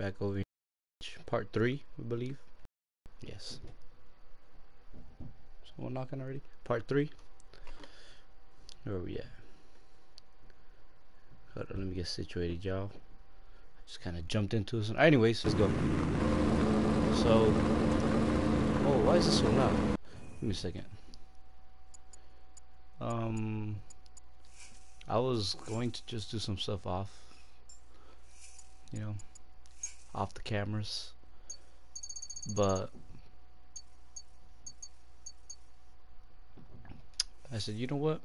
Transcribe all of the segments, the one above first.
back over here. Part 3, we believe. Yes. Someone knocking already? Part 3. Where are we at? Hold on, let me get situated, y'all. Just kind of jumped into this one. Anyways, let's go. So, oh, why is this so loud? Give me a second. I was going to just do some stuff off, you know, off the cameras, but I said, you know what?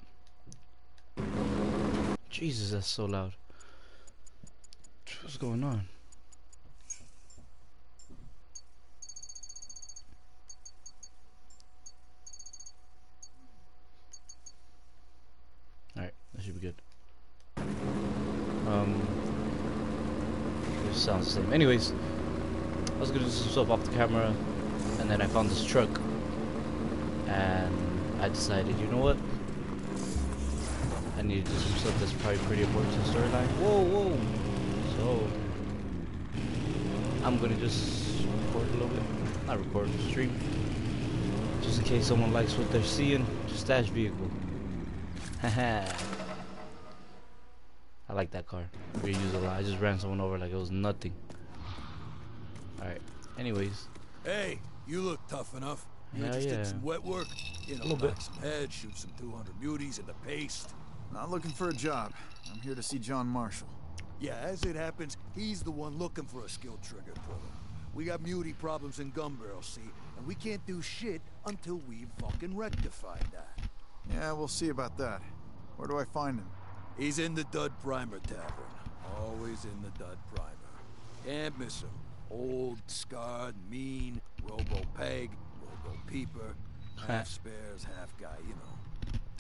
Jesus, that's so loud. What's going on? Alright, that should be good. It sounds the same. Anyways, I was gonna do some stuff off the camera, and then I found this truck, and I decided, you know what? I need to do some stuff that's probably pretty important to the storyline. Whoa, whoa! So, I'm gonna just record a little bit. Not record, stream. Just in case someone likes what they're seeing. Just dash vehicle. Haha. I like that car. We use a lot. I just ran someone over like it was nothing. Alright, anyways. Hey, you look tough enough. You interested in some wet work? You know, knock some heads, shoot some 200 muties in the paste. Not looking for a job. I'm here to see John Marshall. Yeah, as it happens, he's the one looking for a skill trigger puller. We got mutie problems in Gunbarrel, see? And we can't do shit until we've fucking rectified that. Yeah, we'll see about that. Where do I find him? He's in the Dud Primer Tavern. Always in the Dud Primer. Can't miss him. Old, scarred, mean, robo-peg, robo-peeper, half spares, half guy, you know.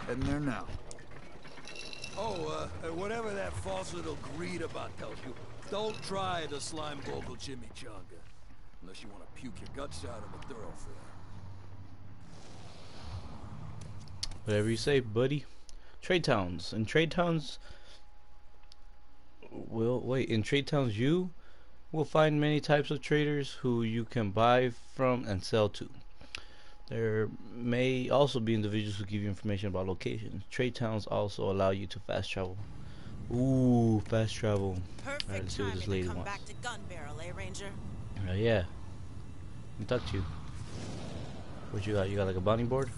Heading there now. Oh, whatever that false little greed about tells you, don't try the slime vocal chimichanga. Unless you want to puke your guts out of a thoroughfare. Whatever you say, buddy. Trade towns. In trade towns... Well, wait. In trade towns, you will find many types of traders who you can buy from and sell to. There may also be individuals who give you information about locations. Trade towns also allow you to fast travel. Ooh, fast travel. Perfect. All right, let's see what this lady wants. Back to Gunbarrel, eh, Ranger? Yeah. Let me talk to you. What you got? You got like a bounty board?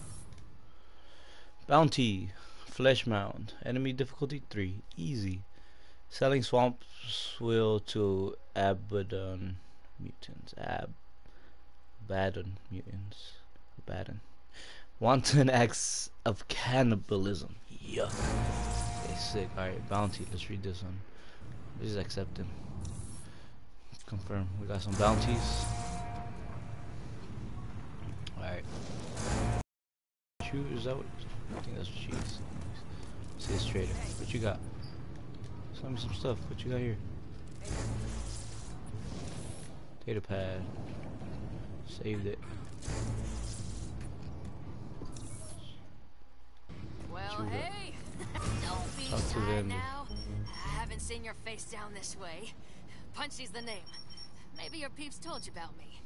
Bounty. Flesh mound. Enemy difficulty 3. Easy. Selling swamps will to Abaddon mutants. Abaddon mutants. Baden. Wanton acts of cannibalism. Yuck. It's sick. Alright, bounty. Let's read this one. This is accepted. Confirm. We got some bounties. Alright. Is that what? I think that's what she is. Let's see this trader. What you got? Sell me some stuff. What you got here? Data pad. Saved it. Hey, don't be shy now. I haven't seen your face down this way. Punchy's the name. Maybe your peeps told you about me.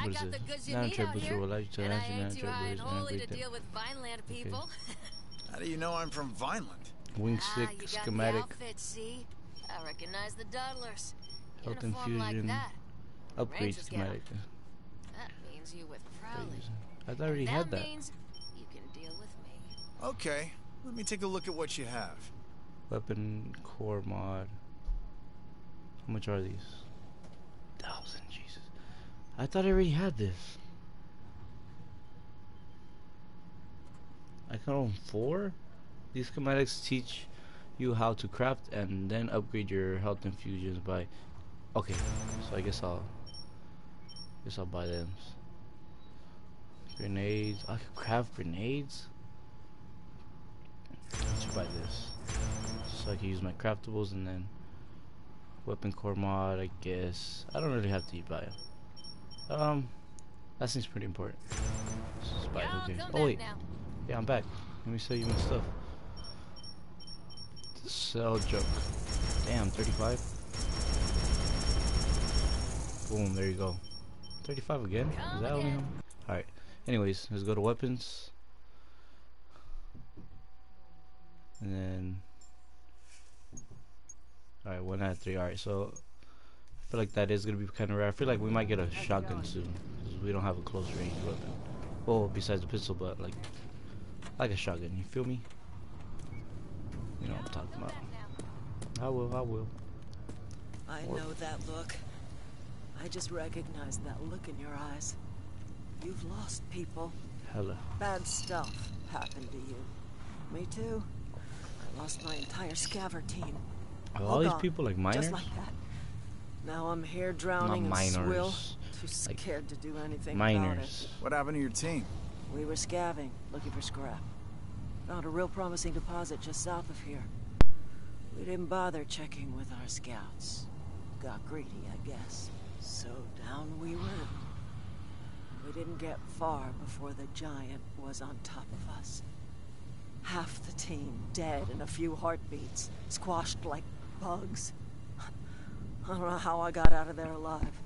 I got the goods you need out here, and I ain't too high and holy to deal with Vineland people. How do you know I'm from Vineland? Wingstick schematic. See, I recognize the dawdlers. Health infusion upgrade schematic. That means you with Prowley. I've already had that. You can deal with me. Okay. Let me take a look at what you have. Weapon core mod. How much are these? 1,000, Jesus. I thought I already had this. I can own 4? These schematics teach you how to craft and then upgrade your health infusions by... Okay, so I guess I'll buy them. Grenades. I can craft grenades? Let's buy this, so I can use my craftables, and then weapon core mod. I guess I don't really have to buy it. That seems pretty important. Just buy it. Okay. Oh wait, yeah, I'm back. Let me sell you my stuff. Sell junk. Damn, 35. Boom, there you go. 35 again? Is that what we know? Alright. Anyways, let's go to weapons. And then... Alright, 1 out of 3. Alright, so... I feel like that is going to be kind of rare. I feel like we might get a shotgun soon. Because we don't have a close range weapon. Well, besides the pistol, but like a shotgun. You feel me? You know what I'm talking about. I will. I know that look. I just recognized that look in your eyes. You've lost people. Hello. Bad stuff happened to you. Me too. I lost my entire scaver team. Are all these people like minors? Just like that. Now I'm here drowning in swill. Too scared to do anything about it. What happened to your team? We were scavenging, looking for scrap. Found a real promising deposit just south of here. We didn't bother checking with our scouts. Got greedy, I guess. So down we went. We didn't get far before the giant was on top of us. Half the team dead in a few heartbeats, squashed like bugs. I don't know how I got out of there alive.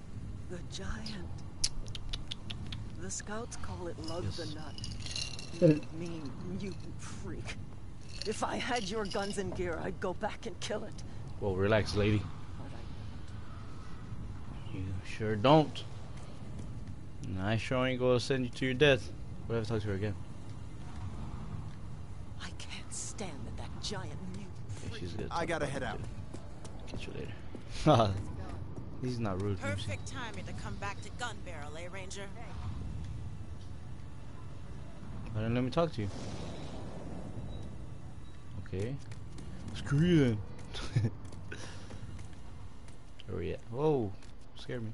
The giant. The scouts call it Lug the Nut. You mean mutant freak. If I had your guns and gear, I'd go back and kill it. Well, relax, lady. You sure don't. And I sure ain't gonna send you to your death. We'll have to talk to her again. I can't stand that giant mutant freak. I gotta head out. Catch you later. He's not rude. Perfect timing to come back to Gunbarrel, eh, Ranger? Why don't let me talk to you? Okay. Screw you then. Where we at? Whoa. Scared me.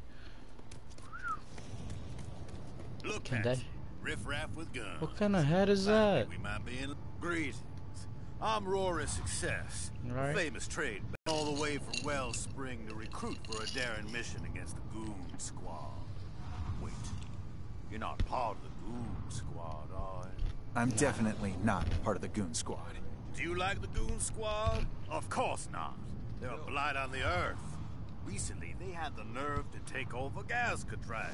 Look at riffraff with guns. What kind of hat is that? We might be in greetings. I'm Rory Success. Right. Famous trade all the way from Wellspring to recruit for a daring mission against the Goon Squad. Wait. You're not part of the Goon Squad, are you? I'm definitely not part of the Goon Squad. Do you like the Goon Squad? Of course not. They're a blight on the earth. Recently, they had the nerve to take over Gascatraz,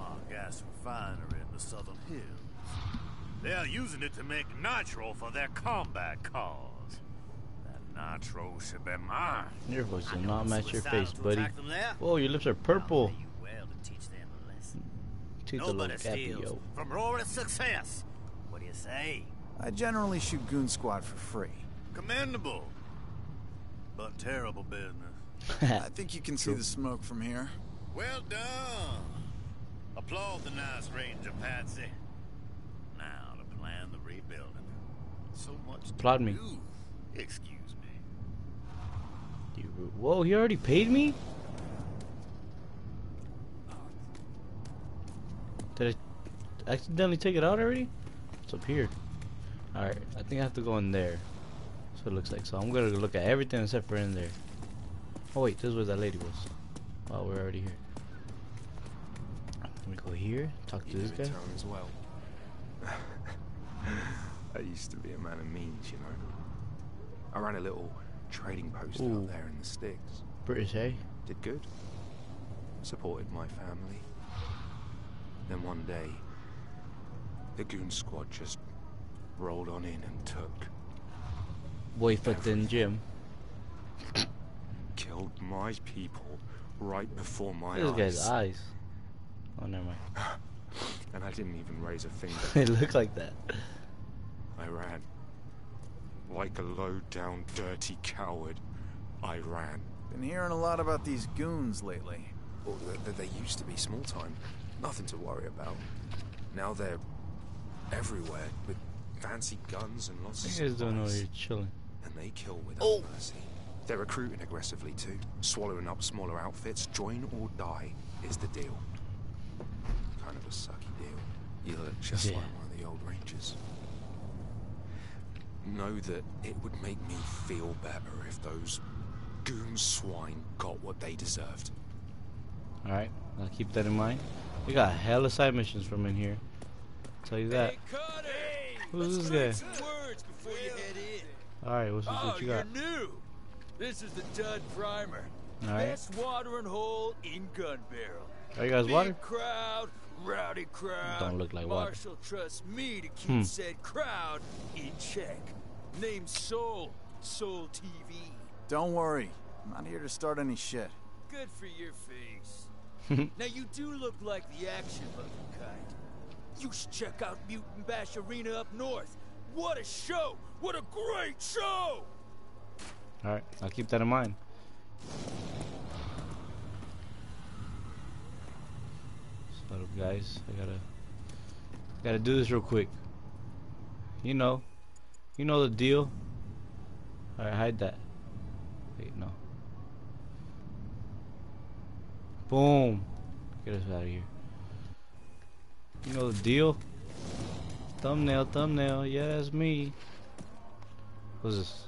a gas refinery in the southern hills. They're using it to make nitro for their combat cars. That nitro should be mine. Your voice does not match your face, buddy. Whoa, your lips are purple. Well to teach them a lesson. Nobody steals from Rory Success. What do you say? I generally shoot Goon Squad for free. Commendable, but terrible business. I think you can see the smoke from here. Well done. Applaud the nice Ranger, Patsy. Now to plan the rebuilding. So much. Applaud me. Excuse me. Whoa, he already paid me? Did I accidentally take it out already? It's up here. Alright, I think I have to go in there. That's what it looks like. So I'm gonna look at everything except for in there. Oh wait, this is where that lady was. Oh, we're already here. Let me go here, talk to this guy. As well. I used to be a man of means, you know. I ran a little trading post out there in the sticks. British, eh? Did good. Supported my family. Then one day, the Goon Squad just rolled on in and took. Boyfriend Jim. Killed my people right before my eyes. This guy's eyes. Oh, never mind. And I didn't even raise a finger. It looked like that. I ran. Like a low-down, dirty coward, I ran. Been hearing a lot about these goons lately. Well, they used to be small-time. Nothing to worry about. Now they're everywhere with fancy guns and lots of supplies. You guys don't know you're chilling. And they kill without mercy. They're recruiting aggressively too, swallowing up smaller outfits. Join or die is the deal. Kind of a sucky deal. You look just like one of the old Rangers. Know that it would make me feel better if those goon swine got what they deserved. Alright, I'll keep that in mind. We got hella side missions from in here. I'll tell you that. Hey, Cutter, who's this guy? Alright, what's what you got? New. This is the Dud Primer. Alright. Best watering hole in Gunbarrel. Are you guys water? Crowd, rowdy crowd. Don't look like water. Marshall trusts me to keep said crowd in check. Name's Soul. Soul TV. Don't worry. I'm not here to start any shit. Good for your face. Now you do look like the action-loving kind. You should check out Mutant Bash Arena up north. What a show! What a great show! Alright, I'll keep that in mind. Shut up, guys. I gotta do this real quick. You know the deal. Alright, hide that. Wait, no. Boom. Get us out of here. You know the deal. Thumbnail, thumbnail. Yeah, that's me. What's this?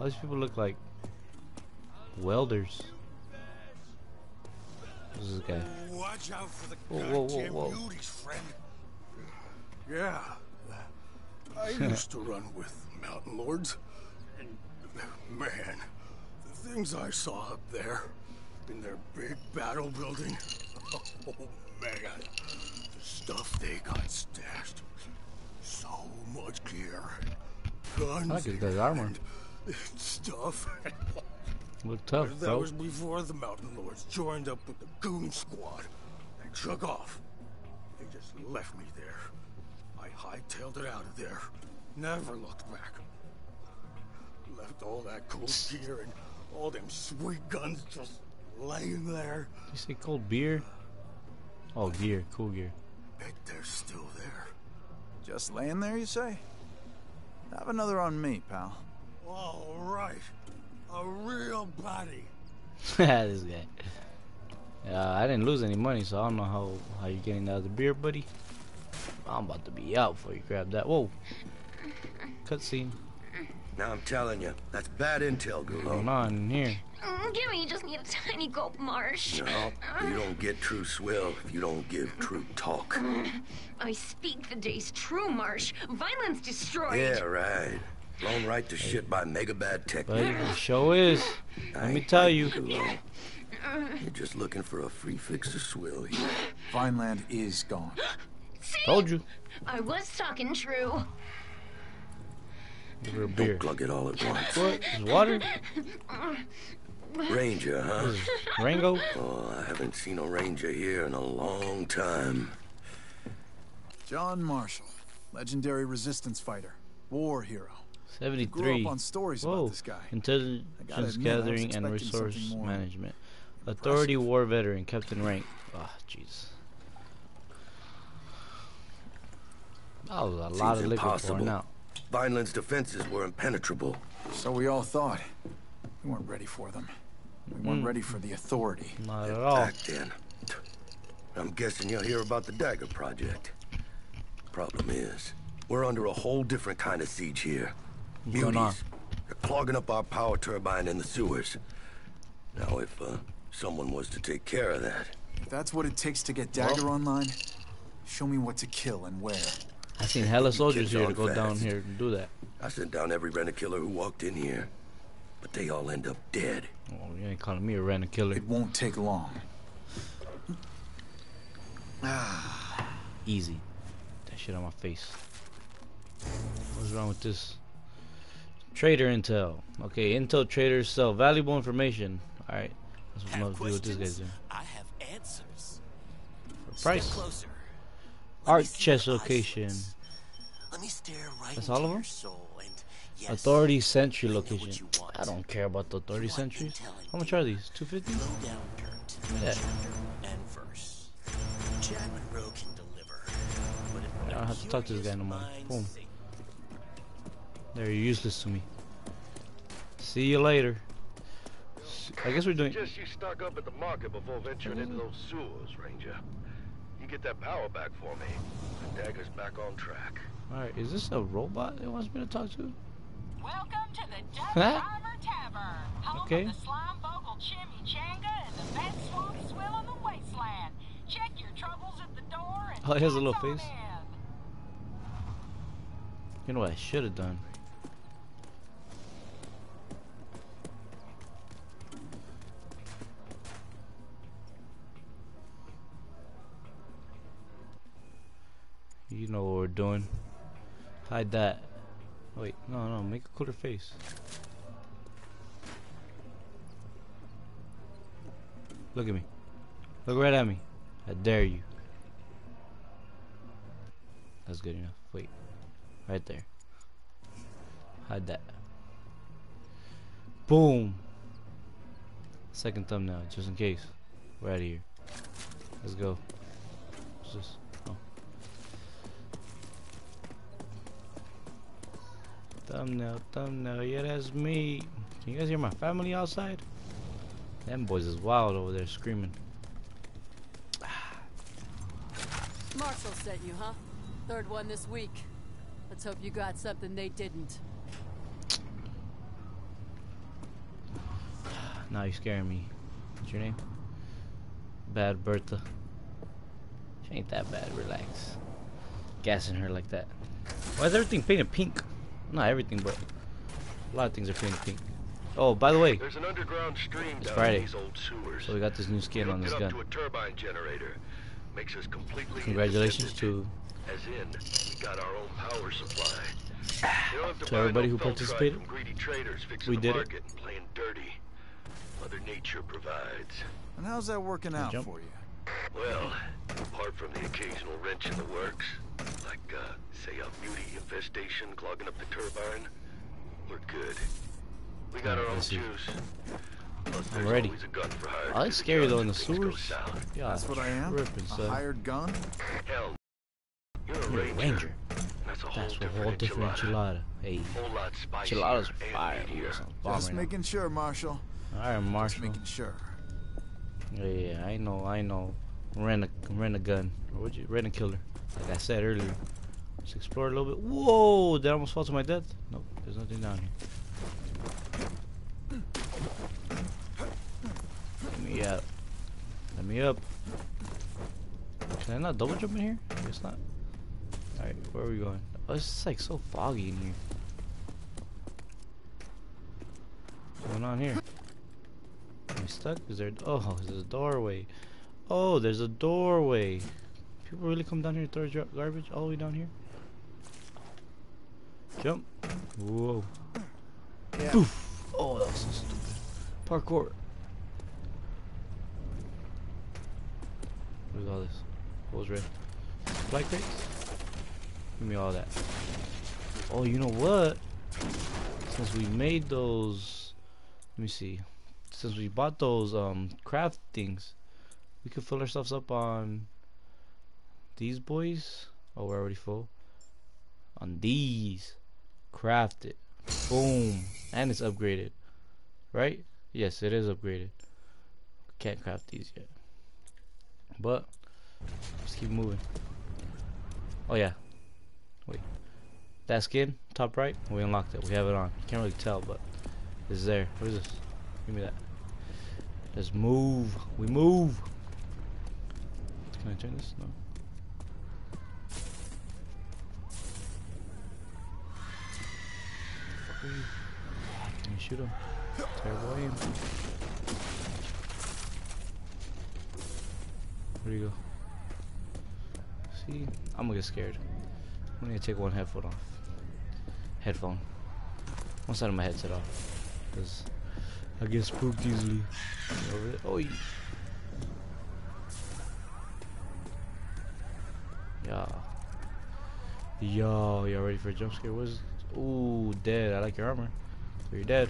All these people look like welders. Who's this guy? Watch out for the goddamn beauties, friend. Yeah. I used to run with mountain lords. And man, the things I saw up there in their big battle building. Oh man. Stuff they got stashed. So much gear. Guns. I like that armor. Stuff. Look tough, bro. That was before the Mountain Lords joined up with the Goon Squad and took off. They just left me there. I hightailed it out of there. Never looked back. Left all that cold gear and all them sweet guns just laying there. You say cold beer? Oh, gear. Cool gear. Bet they're still there. Just laying there, you say? Have another on me, pal. All right, a real body. This guy. I didn't lose any money, so I don't know how you getting out of the beer, buddy. I'm about to be out before you grab that. Whoa. Cutscene. Now I'm telling you, that's bad intel, Goon. What's going on in here? Gimme, you just need a tiny gulp, Marsh. No, you don't get true swill if you don't give true talk. I speak the day's true, Marsh. Violence destroyed. Yeah, right. Blown right to shit by mega bad tech. But the show is. Let me tell you. You're just looking for a free fix of swill here. Vineland is gone. See? Told you. I was talking true. Don't glug it all at once. What? There's water? Ranger, huh? Rango? Oh, I haven't seen a ranger here in a long time. John Marshall, legendary resistance fighter, war hero. 73. Grew up on stories about this guy. Intelligence gathering and resource management. Impressive. Authority war veteran, captain rank. Ah, oh, jeez. That was a lot of liquor pouring out. Vineland's defenses were impenetrable. So we all thought. We weren't ready for them. We weren't ready for the authority. Not at all. Back then. I'm guessing you'll hear about the Dagger Project. Problem is, we're under a whole different kind of siege here. Muties. They're clogging up our power turbine in the sewers. Now, if someone was to take care of that. If that's what it takes to get Dagger online, show me what to kill and where. I seen hella soldiers here to go down here and do that. I sent down every random killer who walked in here. But they all end up dead. Oh, you ain't calling me a random killer. It won't take long. Easy. That shit on my face. What's wrong with this? Trader intel. Okay, intel traders sell valuable information. Alright. That's what I'm gonna do with this guy's doing. I have answers. For price. Step closer. Art chest location. That's all of them? Yes. Authority sentry location. I don't care about the authority sentries. How much are these? 250? Yeah. I don't have to talk to this guy no more. Boom. They're useless to me. See you later. I guess we're doing. Just you stock up at the market before venturing into those sewers, Ranger. You get that power back for me. The dagger's back on track. Alright, is this a robot it wants me to talk to? Welcome to the Dud Primer Tavern, home of the slime vocal chimichanga and the best swamp swill in the wasteland. Check your troubles at the door and he has a little face. You know what I should have done? You know what we're doing. Hide that. Wait, no, no, make a cooler face. Look at me. Look right at me. I dare you. That's good enough. Wait. Right there. Hide that. Boom. Second thumbnail, just in case. We're out of here. Let's go. What's this? Oh. Thumbnail, thumbnail. Yeah, that's me. Can you guys hear my family outside? Them boys is wild over there screaming. Marshall sent you, huh? Third one this week. Let's hope you got something they didn't. Now you're scaring me. What's your name? Bad Bertha. She ain't that bad. Relax. Gassing her like that. Why is everything painted pink? Not everything, but a lot of things are painted pink. Oh, by the way, there's an underground stream down Friday. These old sewers. So we got this new skin on this gun. To a turbine generator. Makes us completely congratulations to as in we got our own power supply. To everybody who participated. We did it. Playing dirty. Mother Nature provides. And how's that working out for you? Well, apart from the occasional wrench in the works, like say a beauty infestation clogging up the turbine, we're good. We got our own juice. I'm ready. I like scary though in the sewers. Yeah, that's what I am. Ripping, a hired gun? Hell, you're a Ranger. That's a whole different enchilada. Hey, enchiladas fire. Just making sure, Marshall. Alright, Marshall. Just making sure. Yeah, I know, I know. Rent a gun. Or would you rent a killer? Like I said earlier. Let's explore a little bit. Whoa! Did I almost fall to my death? Nope, there's nothing down here. Let me up. Let me up. Can I not double jump in here? I guess not. Alright, where are we going? Oh, it's just like so foggy in here. What's going on here? Am I stuck? Is there... Oh, there's a doorway. Oh, there's a doorway. People really come down here to throw garbage all the way down here? Jump. Whoa. Yeah. Oof. Oh, that was so stupid. Parkour. What is all this? What was red? Black crates? Give me all that. Oh, you know what? Since we made those... Let me see. Since we bought those craft things, we could fill ourselves up on... These boys? Oh, we're already full. On these. Craft it. Boom. And it's upgraded. Right? Yes, it is upgraded. Can't craft these yet. But let's keep moving. Oh yeah, wait, that skin top right, we unlocked it. We have it on. You can't really tell, but it's there. What is this? Give me that. Let's move. We move. Can I turn this? No. Fuck you. Can you shoot him? Terrible aim. Where do you go? See, I'm gonna get scared. I'm gonna take one headphone off. Headphone. One side of my headset off. Cause I get spooked easily. Over there. Oh, yeah. Yo, y'all ready for a jump scare? What is this? Ooh, dead. I like your armor. So you're dead.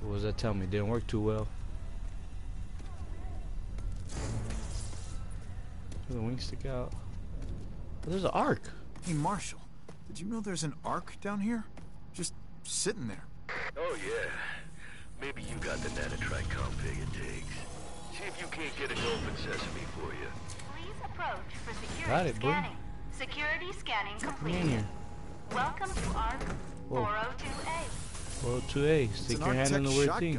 So what does that tell me? Didn't work too well. The wings stick out. Oh, there's an arc. Hey Marshall, did you know there's an arc down here? Just sitting there. Oh yeah. Maybe you got the Nanotribe config it takes. See if you can't get an open sesame for you. Please approach for security scanning. Security scanning complete. Welcome to Arc 402A. 402A. Stick your hand in the weird thing.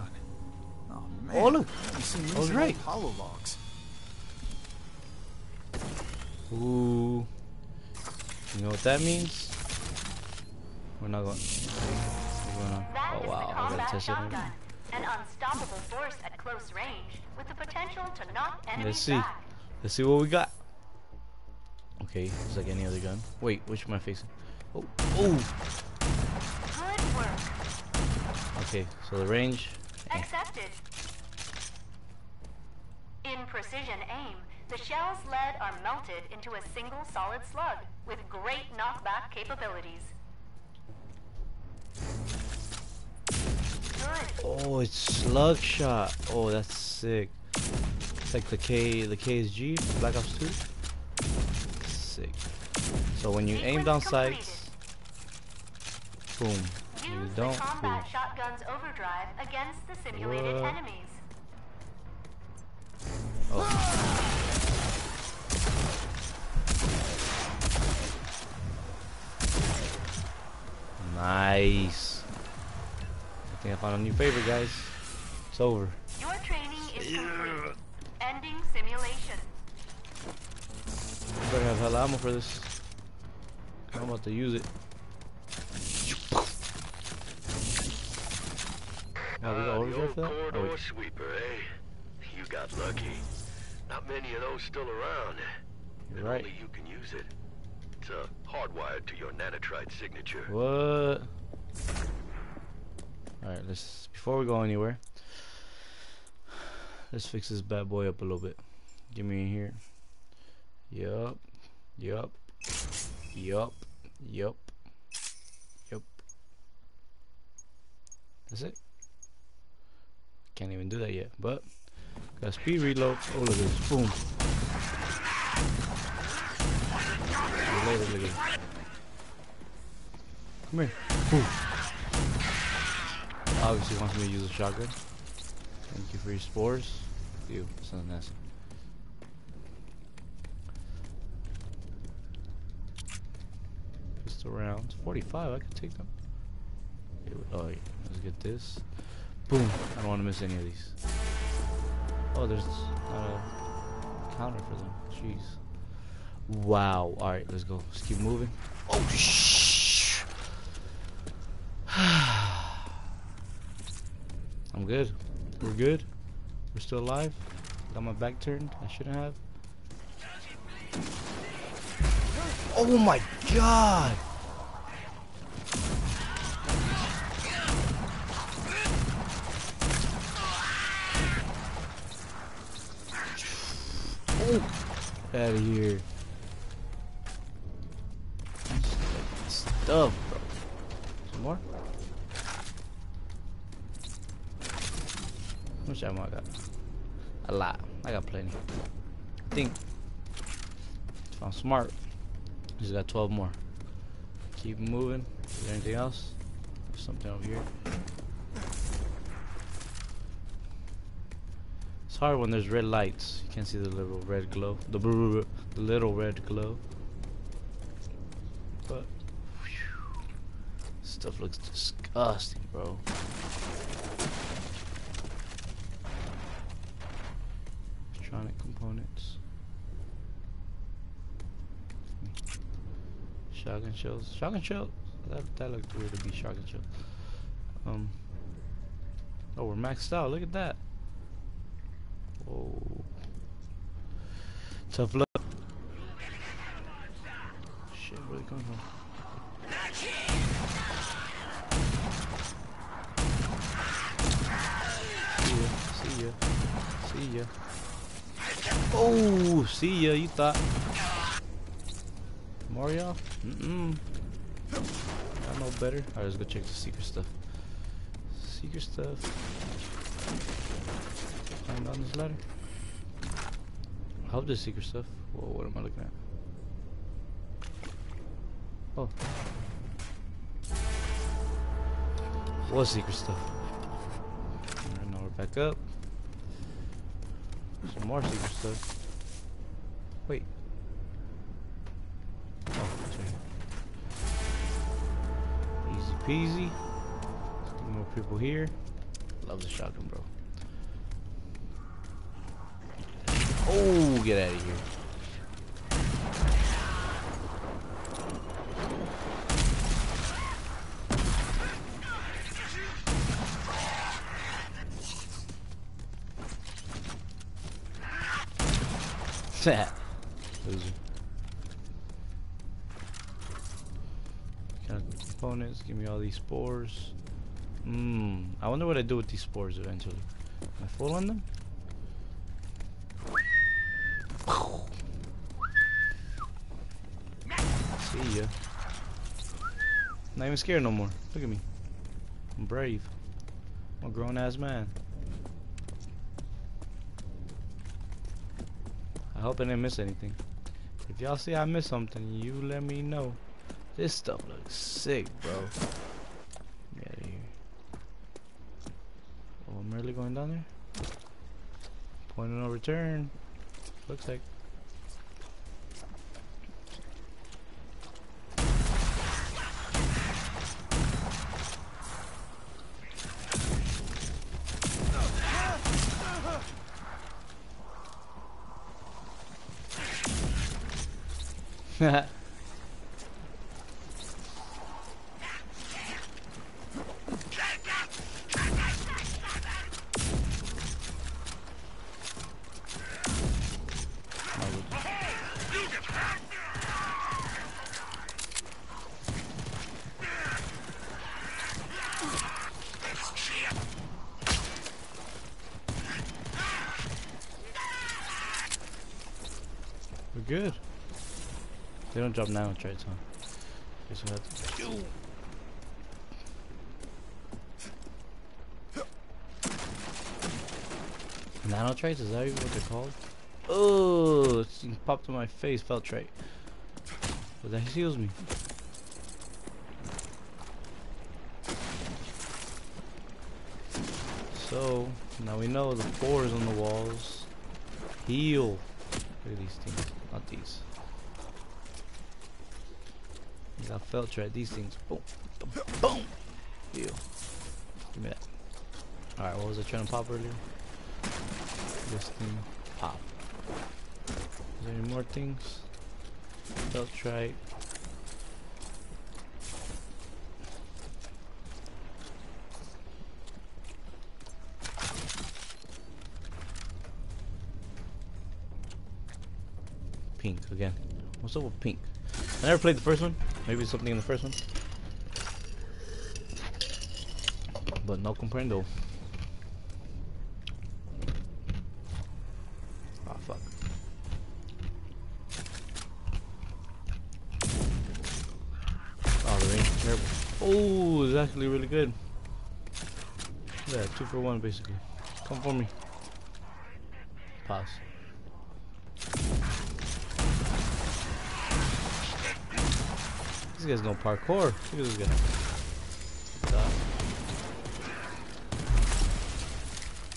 Oh man. Oh look. I was right. Hollow logs. Ooh. You know what that means? We're not going. What's going on? Oh wow, I gotta test it right now. An unstoppable force at close range with the potential to knock enemies back. Let's see what we got. okay, it's like any other gun. Wait, which am I facing? Oh, oh! Good work. Okay, so the range. Accepted. In precision aim, the shell's lead are melted into a single solid slug with great knockback capabilities. Good. Oh, it's slug shot. Oh, that's sick. It's like the KSG, Black Ops 2. Sick. So when you aim down sights, boom. You don't. Use the combat shotgun's overdrive against the simulated enemies. Oh. Nice. I think I found a new favorite, guys. It's over. Your training is complete. Ending simulation. I better have hella ammo for this. I'm about to use it. Corridor sweeper, eh? You got lucky. Not many of those still around. You're right. Only you can use it. It's hardwired to your Nanotribe signature. What? Alright, let's, before we go anywhere, let's fix this bad boy up a little bit. Give me in here. Yup. Yup. Yup. Yup. Yup. That's it. Can't even do that yet, but got speed reload. Oh, look at this. Boom. Later. Come here. Ooh. Obviously wants me to use a shotgun. Thank you for your spores. Ew, sounds nasty. Just around 45, I could take them. Oh, yeah. Let's get this. Boom. I don't want to miss any of these. Oh, there's a counter for them. Jeez. Wow. Alright, let's go. Let's keep moving. Oh, shh. I'm good. We're good. We're still alive. Got my back turned. I shouldn't have. Oh my god. Oh, get out of here. Stuff, bro. Some more? How much ammo I got? A lot. I got plenty. I think if I'm smart, just got 12 more. Keep moving. Is there anything else? There's something over here. It's hard when there's red lights. You can't see the little red glow. The little red glow. But stuff looks disgusting, bro. Electronic components. Shotgun shells. Shotgun shells. That looked weird to be shotgun shells. Oh, we're maxed out. Look at that. Whoa. Tough luck. Shit, where are they coming from? See ya. Oh, see ya, you thought. Mario? Mm-mm. I know better. Alright, let's go check the secret stuff. Secret stuff. Climb down this ladder. I hope there's secret stuff. Whoa, what am I looking at? Oh. What secret stuff? Alright, now we're back up. Some more secret stuff. Wait. Oh, sorry. Easy peasy. Let's get more people here. Love the shotgun, bro. Oh, get out of here. Loser. components. Give me all these spores. I wonder what I do with these spores eventually. Am I full on them? See ya. Not even scared no more. Look at me. I'm brave. I'm a grown ass man. I hope I didn't miss anything. If y'all see I missed something, you let me know. This stuff looks sick, bro. Get out of here. Oh, I'm really going down there? Point of no return. Looks like. We're good. They don't drop nanotrites, huh? Guess we'll have to do. Nanotrites? Is that even what they're called? Oh, it popped in my face, Feltrite. But that heals me. So, now we know the spores on the walls heal. Look at these things, not these. I felt tried these things. Boom, boom, boom. Ew. Give me that. Alright, what was I trying to pop earlier? This thing. Pop. Is there any more things? Felt tried. Pink again. What's up with pink? I never played the first one. Maybe something in the first one. But no comprendo. Ah, fuck. Oh, the range is terrible. Oh, it's actually really good. Look at that, 2 for 1 basically. Come for me. Pause. This guy's no parkour. Look at this guy.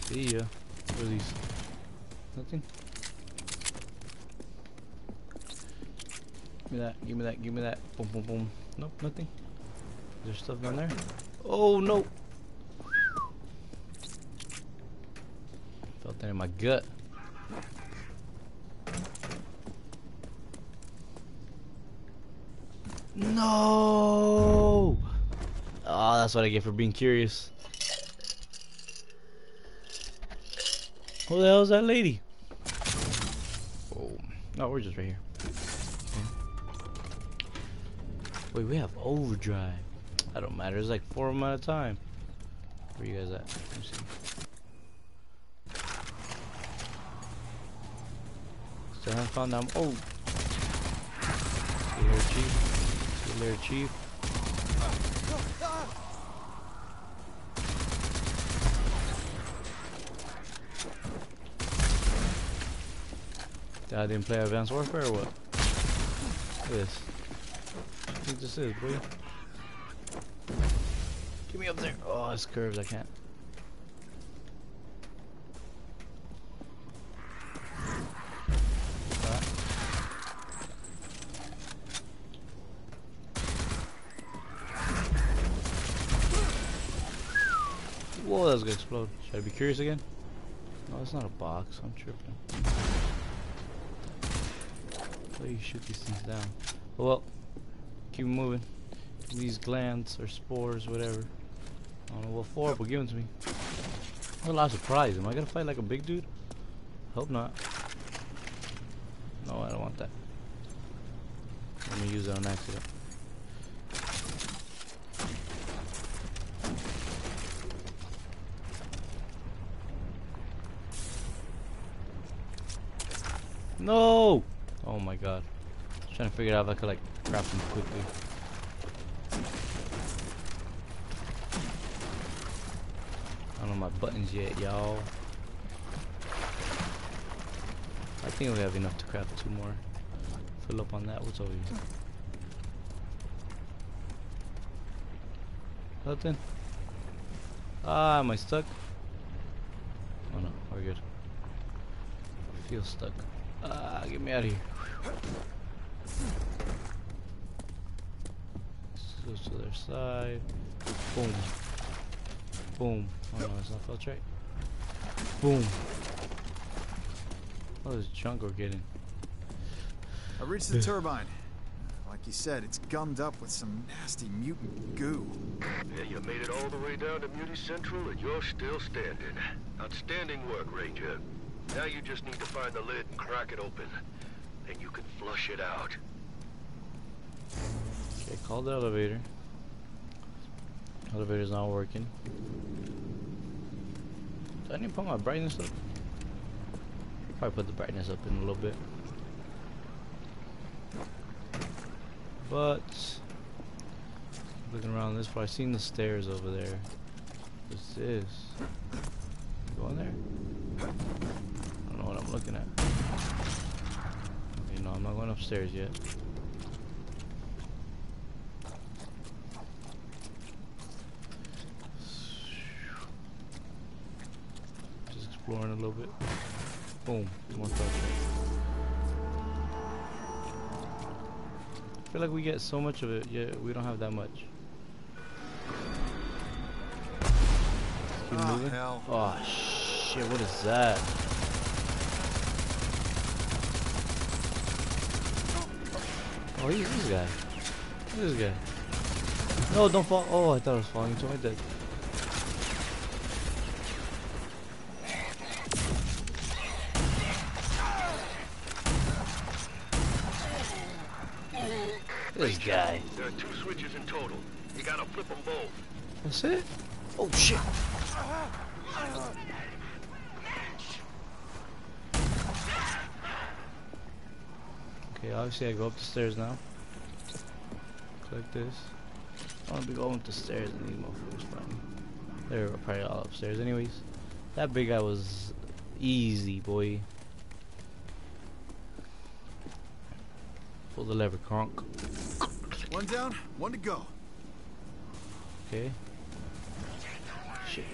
See ya. What are these? Nothing? Give me that, give me that, give me that. Boom, boom, boom. Nope, nothing. Is there stuff down there? Oh, no. Felt that in my gut. No! Oh, that's what I get for being curious. Who the hell is that lady? Oh, no, we're just right here. Wait, we have overdrive. That don't matter. It's like 4 of them at a time. Where you guys at? Let me see. Still haven't found them. Oh. See you later, Chief. There, Chief. I didn't play Advanced Warfare or what? This. I think this is, boy. Get me up there. Oh, it's curved. I can't. Whoa, that was gonna explode. Should I be curious again? No, it's not a box. I'm tripping. Why do you shoot these things down? Well, keep moving. These glands or spores, whatever. I don't know what for, but give them to me. I'm a lot surprised. Am I gonna fight like a big dude? Hope not. No, I don't want that. Let me use that on accident. No! Oh my god. I was trying to figure out if I could like grab him quickly. I don't know my buttons yet, y'all. I think we have enough to craft two more. Fill up on that. What's over here? Nothing. Ah, am I stuck? Oh no, we're good. I feel stuck. Ah, get me out of here. Switch to the other side. Boom. Boom. Oh no, it's not Feltrite. Boom. What is junk we're getting? I reached the turbine. Like you said, it's gummed up with some nasty mutant goo. Yeah, you made it all the way down to Muty Central and you're still standing. Outstanding work, Ranger. Now you just need to find the lid and crack it open. Then you can flush it out. Okay, call the elevator. Elevator's not working. Do I need to put my brightness up? Probably put the brightness up in a little bit. But looking around this far, I've seen the stairs over there. What's this? Go in there? I don't know what I'm looking at. Okay, no, I'm not going upstairs yet. Just exploring a little bit. Boom. Come on, I feel like we get so much of it, yet we don't have that much. Keep moving. Hell. Oh shit, what is that? Oh, he's this guy. Look at this guy. No, don't fall. Oh, I thought I was falling into my death. This guy. There are two switches in total. You gotta flip them both. That's it? Oh shit. Okay, obviously I go up the stairs now. Click this. I wanna be going up the stairs and these motherfuckers probably. They're probably all upstairs anyways. That big guy was easy, boy. Pull the lever, Kronk. One down, one to go. Okay. Shit.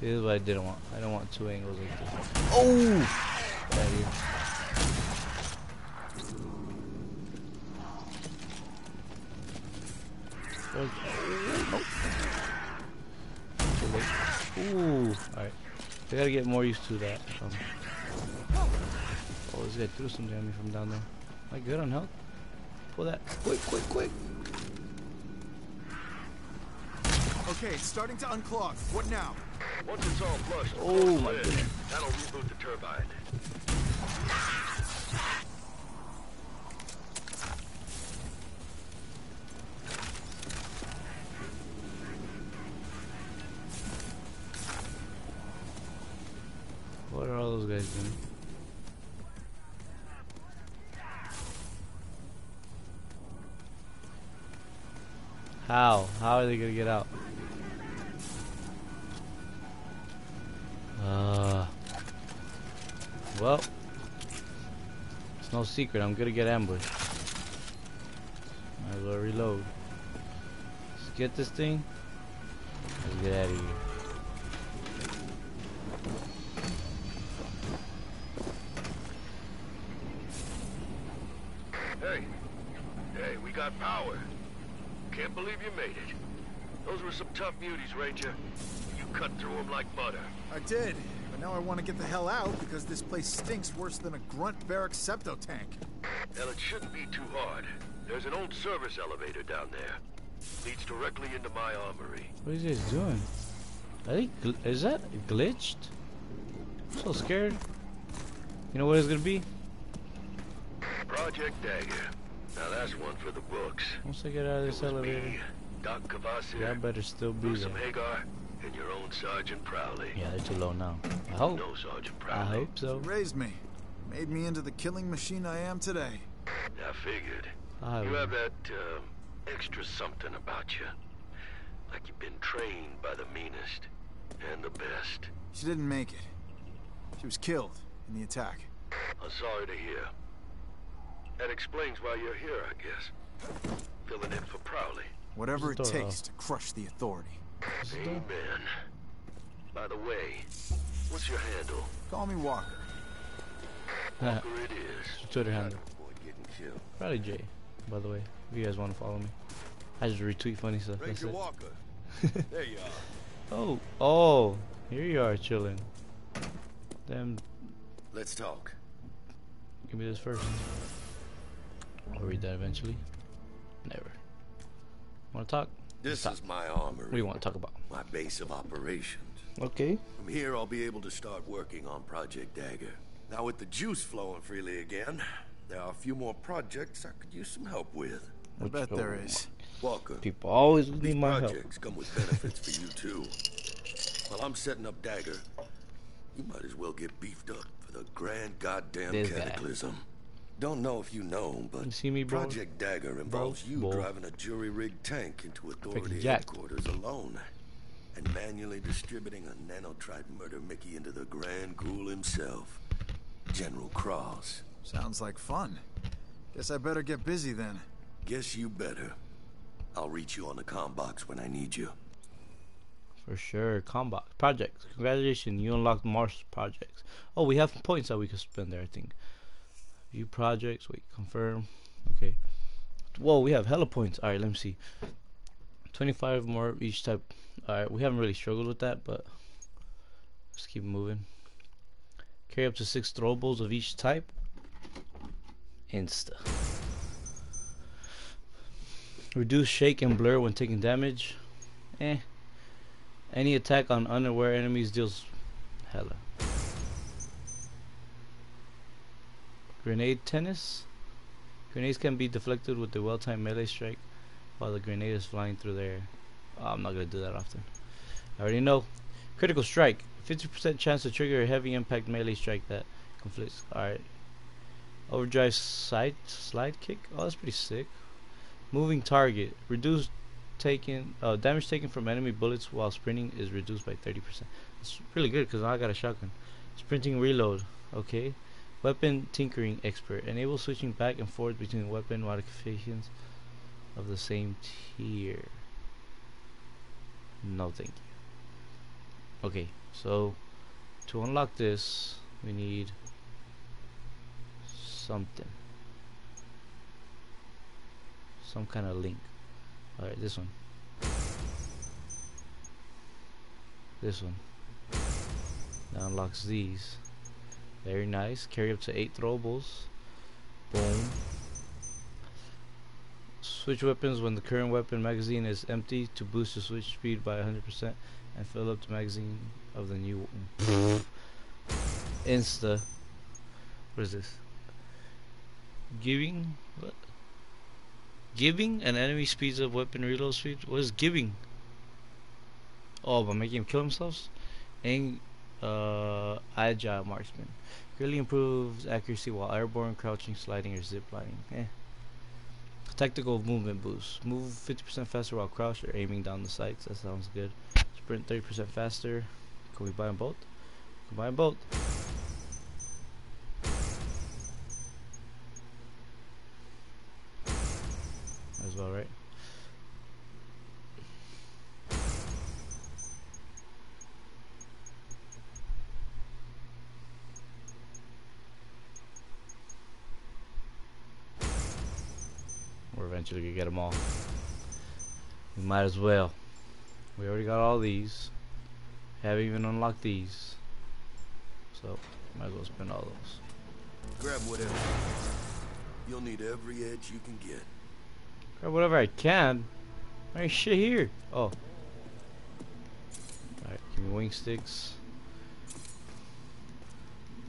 See, this is what I didn't want. I don't want two angles like this. Oh! Get out of here. Oh. Ooh. Alright. I gotta get more used to that. Oh, this guy threw some damage from down there. Am I good on health? Pull that. Quick, quick, quick. Okay, it's starting to unclog. What now? Once it's all flushed, oh my god. That'll reboot the turbine. What are all those guys doing? How? How are they gonna get out? Well, it's no secret. I'm gonna get ambushed. Might as well reload. Let's get this thing. Let's get out of here. Power. Can't believe you made it. Those were some tough muties, Ranger. You cut through them like butter. I did, but now I want to get the hell out because this place stinks worse than a grunt barrack septo tank. Well, it shouldn't be too hard. There's an old service elevator down there. Leads directly into my armory. What is this doing? I think is that glitched? I'm so scared. You know what it's gonna be? Project Dagger. Now that's one for the books. Once I get out of this elevator, Doc Cavassi, I better still be there. Hagar, than your own Sergeant Prowley. Yeah, they're too low now. I hope. No Sergeant Prowley. I hope so. You raised me. Made me into the killing machine I am today. I figured. You have that extra something about you. Like you've been trained by the meanest and the best. She didn't make it. She was killed in the attack. I'm sorry to hear. That explains why you're here, I guess. Filling in for Prowley. Whatever it takes to crush the Authority. Amen. By the way, what's your handle? Call me Walker. Walker it is. Twitter handle. RowdeyJay, by the way, if you guys want to follow me. I just retweet funny stuff. Ranger Walker. There you are. Oh, here you are chilling. Damn. Let's talk. Give me this first. I'll read that eventually. Never. Want to talk? This is my armory. What do you want to talk about? My base of operations. Okay. From here, I'll be able to start working on Project Dagger. Now with the juice flowing freely again, there are a few more projects I could use some help with. I bet there is. Walker. People always need my help. Projects come with benefits for you too. While I'm setting up Dagger, you might as well get beefed up for the grand goddamn cataclysm. Don't know if you know, but Project Dagger involves you driving a jury-rigged tank into Authority headquarters alone and manually distributing a Nanotribe murder Mickey into the Grand Ghoul himself, General Cross. Sounds like fun. Guess I better get busy then. Guess you better. I'll reach you on the comm box when I need you. For sure, comm box. Projects. Congratulations, you unlocked Marshall's projects. Oh, we have points that we could spend there, I think. View projects, wait, confirm. Okay. Whoa, we have hella points. Alright, let me see. 25 more each type. Alright, we haven't really struggled with that, but let's keep moving. Carry up to 6 throw balls of each type. Insta. Reduce shake and blur when taking damage. Any attack on unaware enemies deals hella. Grenade tennis. Grenades can be deflected with the well-timed melee strike while the grenade is flying through the air. Oh, I'm not going to do that often. I already know. Critical strike. 50% chance to trigger a heavy impact melee strike that conflicts. Alright. Overdrive slide kick. Oh, that's pretty sick. Moving target. Reduce damage taken from enemy bullets while sprinting is reduced by 30%. It's really good because I got a shotgun. Sprinting reload. Okay. Weapon tinkering expert. Enable switching back and forth between weapon modifications of the same tier. No, thank you. Okay, so to unlock this, we need something. Some kind of link. Alright, this one. This one. That unlocks these. Very nice. Carry up to 8 throwables. Boom. Switch weapons when the current weapon magazine is empty to boost the switch speed by 100% and fill up the magazine of the new Insta. What is this? Giving? What? Giving an enemy speeds up weapon reload speed? What is giving? Oh, by making him kill themselves? And agile marksman. Greatly improves accuracy while airborne, crouching, sliding, or ziplining. Tactical movement boost. Move 50% faster while crouched or aiming down the sights. That sounds good. Sprint 30% faster. Can we buy them both? Combine both. Might as well, right? Eventually we get them all. We might as well. We already got all these. Haven't even unlocked these. So might as well spend all those. Grab whatever. You'll need every edge you can get. Grab whatever I can. Ain't shit here. Oh. Alright, give me wing sticks.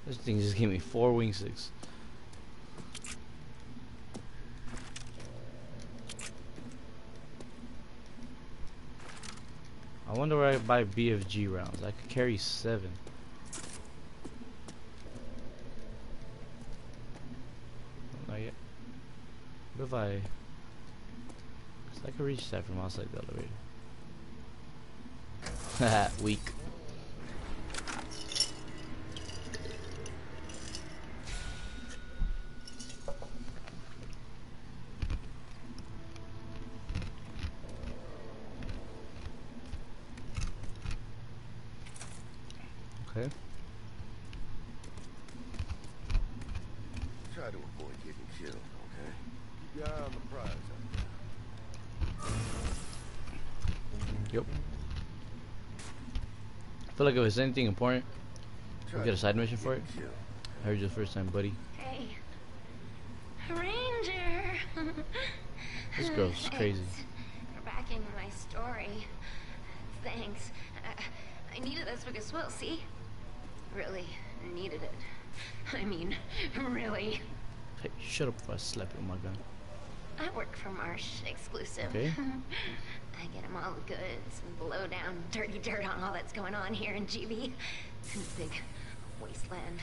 This thing just gave me 4 wing sticks. I wonder where I buy BFG rounds. I could carry 7. Not yet. What if I... Cause I could reach that from outside the elevator. Haha, weak. Okay. Try to avoid getting killed, okay? Keep your eye on the prize out there. Yep. I feel like if there's anything important, we'll get a side mission for it. I heard you the first time, buddy. Hey, Ranger. This girl's crazy. Thanks for backing my story. Thanks. I needed this because, well, see, really needed it. I mean, really. Hey, shut up! Before I slap you with my gun. I work for Marsh exclusive. Okay. I get them all the goods and the lowdown dirty dirt on all that's going on here in GB. And the big wasteland,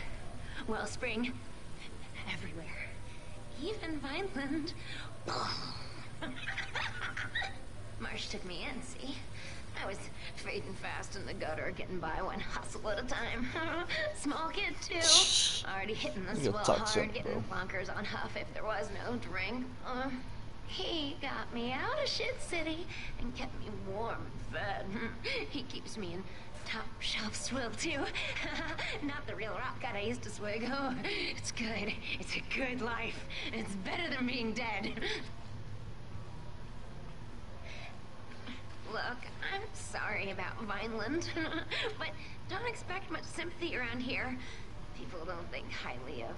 Wellspring, everywhere. Even Vineland. Marsh took me in, see? I was fading fast in the gutter, getting by one hustle at a time. Small kid, too. Already hitting the swell hard, getting bonkers on Huff if there was no drink. He got me out of Shit City and kept me warm and fed. He keeps me in top shelf swill, too. Not the real rock god I used to swig. Oh, it's good. It's a good life. It's better than being dead. Look, I'm sorry about Vineland, but don't expect much sympathy around here. People don't think highly of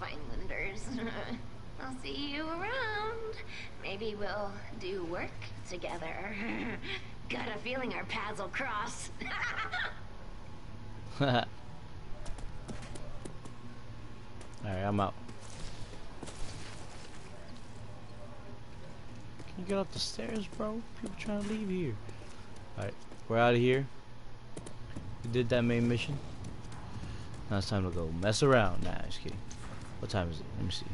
Vinelanders. I'll see you around. Maybe we'll do work together. Got a feeling our paths will cross. Alright, I'm out. Can you get up the stairs, bro? People trying to leave here. Alright, we're out of here. We did that main mission. Now it's time to go mess around. Nah, just kidding. What time is it? Let me see.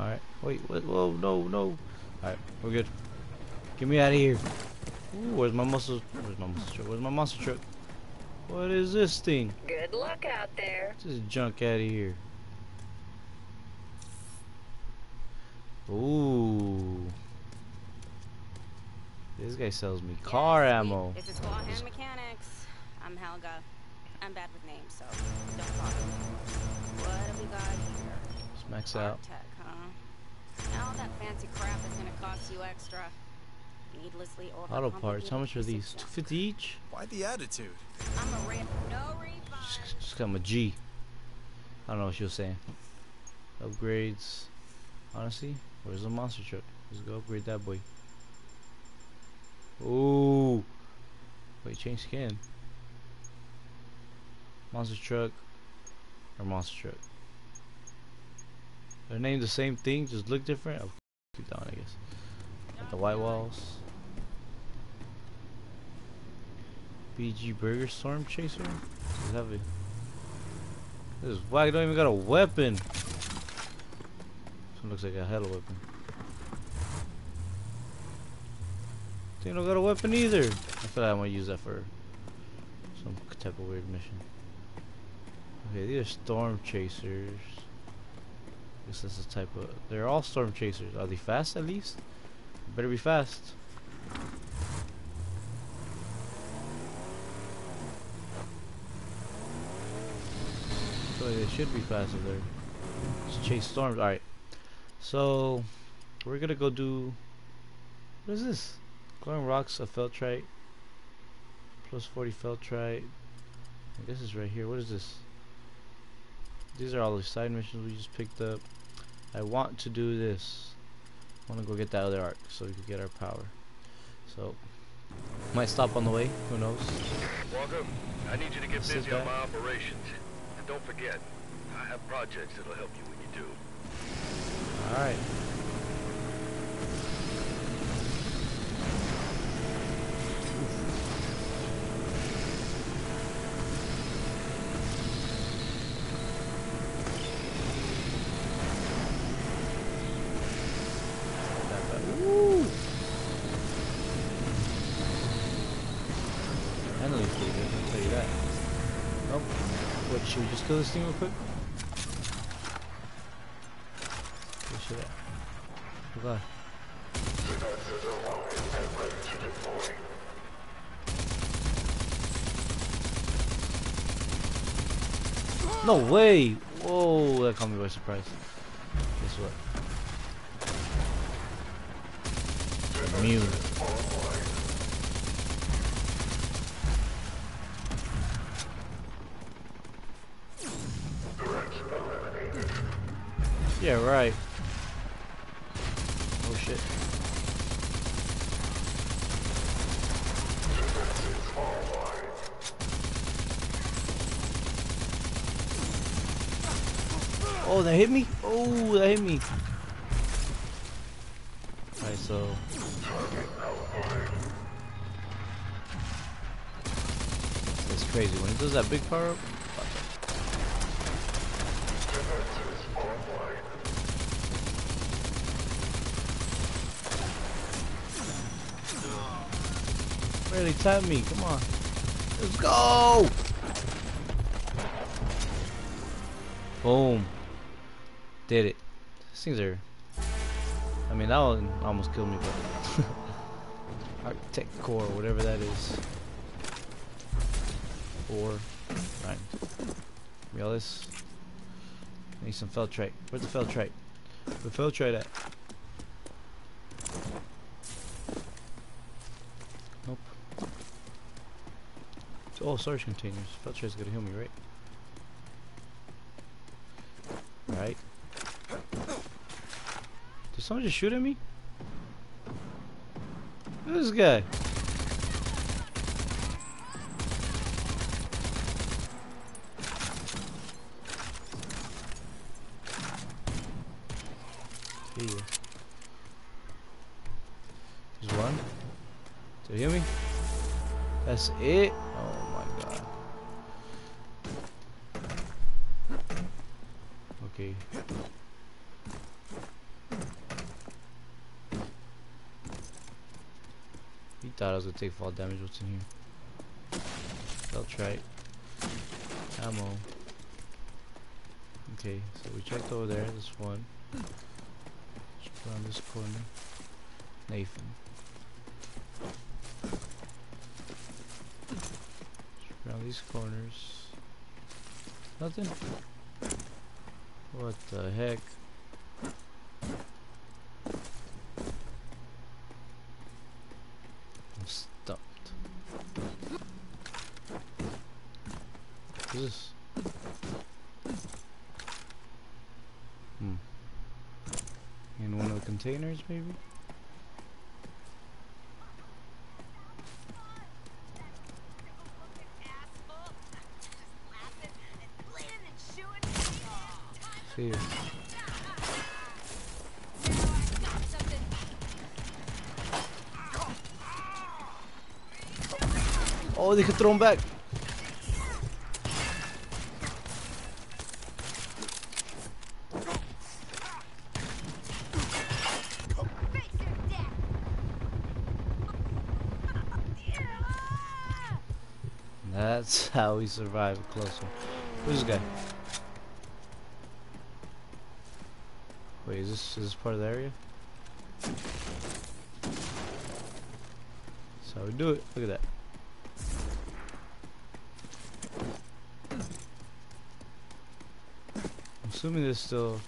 Alright, wait, what? Whoa, no. Alright, we're good. Get me out of here. Ooh, where's my muscle? Where's my muscle truck? Where's my muscle truck? What is this thing? Good luck out there. Get this junk out of here. Ooh. This guy sells me car ammo. This is Walker and Mechanics. I'm Helga. I'm bad with names, so don't talk. What do we got here? Max out. Tech, huh? All that fancy crap is gonna cost you extra. Needlessly auto parts. How much are these? 250 each. Why the attitude? I'm a rip. No refund. Just got my G. I don't know what she was saying. Upgrades. Honestly, where's the monster truck? Let's go upgrade that boy. Ooh. Wait, change skin. Monster truck or monster truck. They're named the same thing, just look different. I'll keep that one, I guess. Got the white walls. BG Burger Storm Chaser? This is heavy. This is whack, don't even got a weapon. This one looks like I had a weapon. They don't got a weapon either. I feel like I'm gonna use that for some type of weird mission. Okay, these are Storm Chasers. I guess that's the type of... They're all storm chasers. Are they fast at least? Better be fast. I feel like they should be fast if they're... Let's chase storms. Alright. So... We're gonna go do... What is this? Glowing rocks of Feltrite. Plus 40 Feltrite. I guess it's right here. What is this? These are all the side missions we just picked up. I want to do this. I want to go get that other arc so we can get our power. So, might stop on the way. Who knows? Walker, I need you to get busy on my operations. And don't forget, I have projects that'll help you when you do. Alright. and at least leave it, I'll tell you that. Oh, what, should we just kill this thing real quick? Where should I? Oh god. No way! Whoa, that caught me by surprise. Guess what? Mew. Yeah, right. Oh shit. Oh, that hit me? Oh, that hit me. Alright, so. It's crazy. When it does that big power up. Really tap me. Come on. Let's go. Boom. Did it. These things are... I mean, that one almost killed me, but... Architect Core, whatever that is. Or... Right. Give me all this. I need some Feltrite. Where's the Feltrite? Where's the Feltrite at? Nope. Oh, storage containers. Feltrite's gonna heal me, right? Alright. Did someone just shoot at me? Look at this guy. Here he is. There's one. Did you hear me? That's it. Oh my god. Okay. He thought I was gonna take fall damage. What's in here? Feltrite. Ammo. Okay, so we checked over there. This one. Just around this corner. Nathan. Just around these corners. Nothing. What the heck? I'm stumped. What is this? In one of the containers, maybe? Here. Oh, they could throw him back. That's how we survive a close one. Who's this guy? Wait, is this part of the area? That's how we do it. Look at that. I'm assuming this is still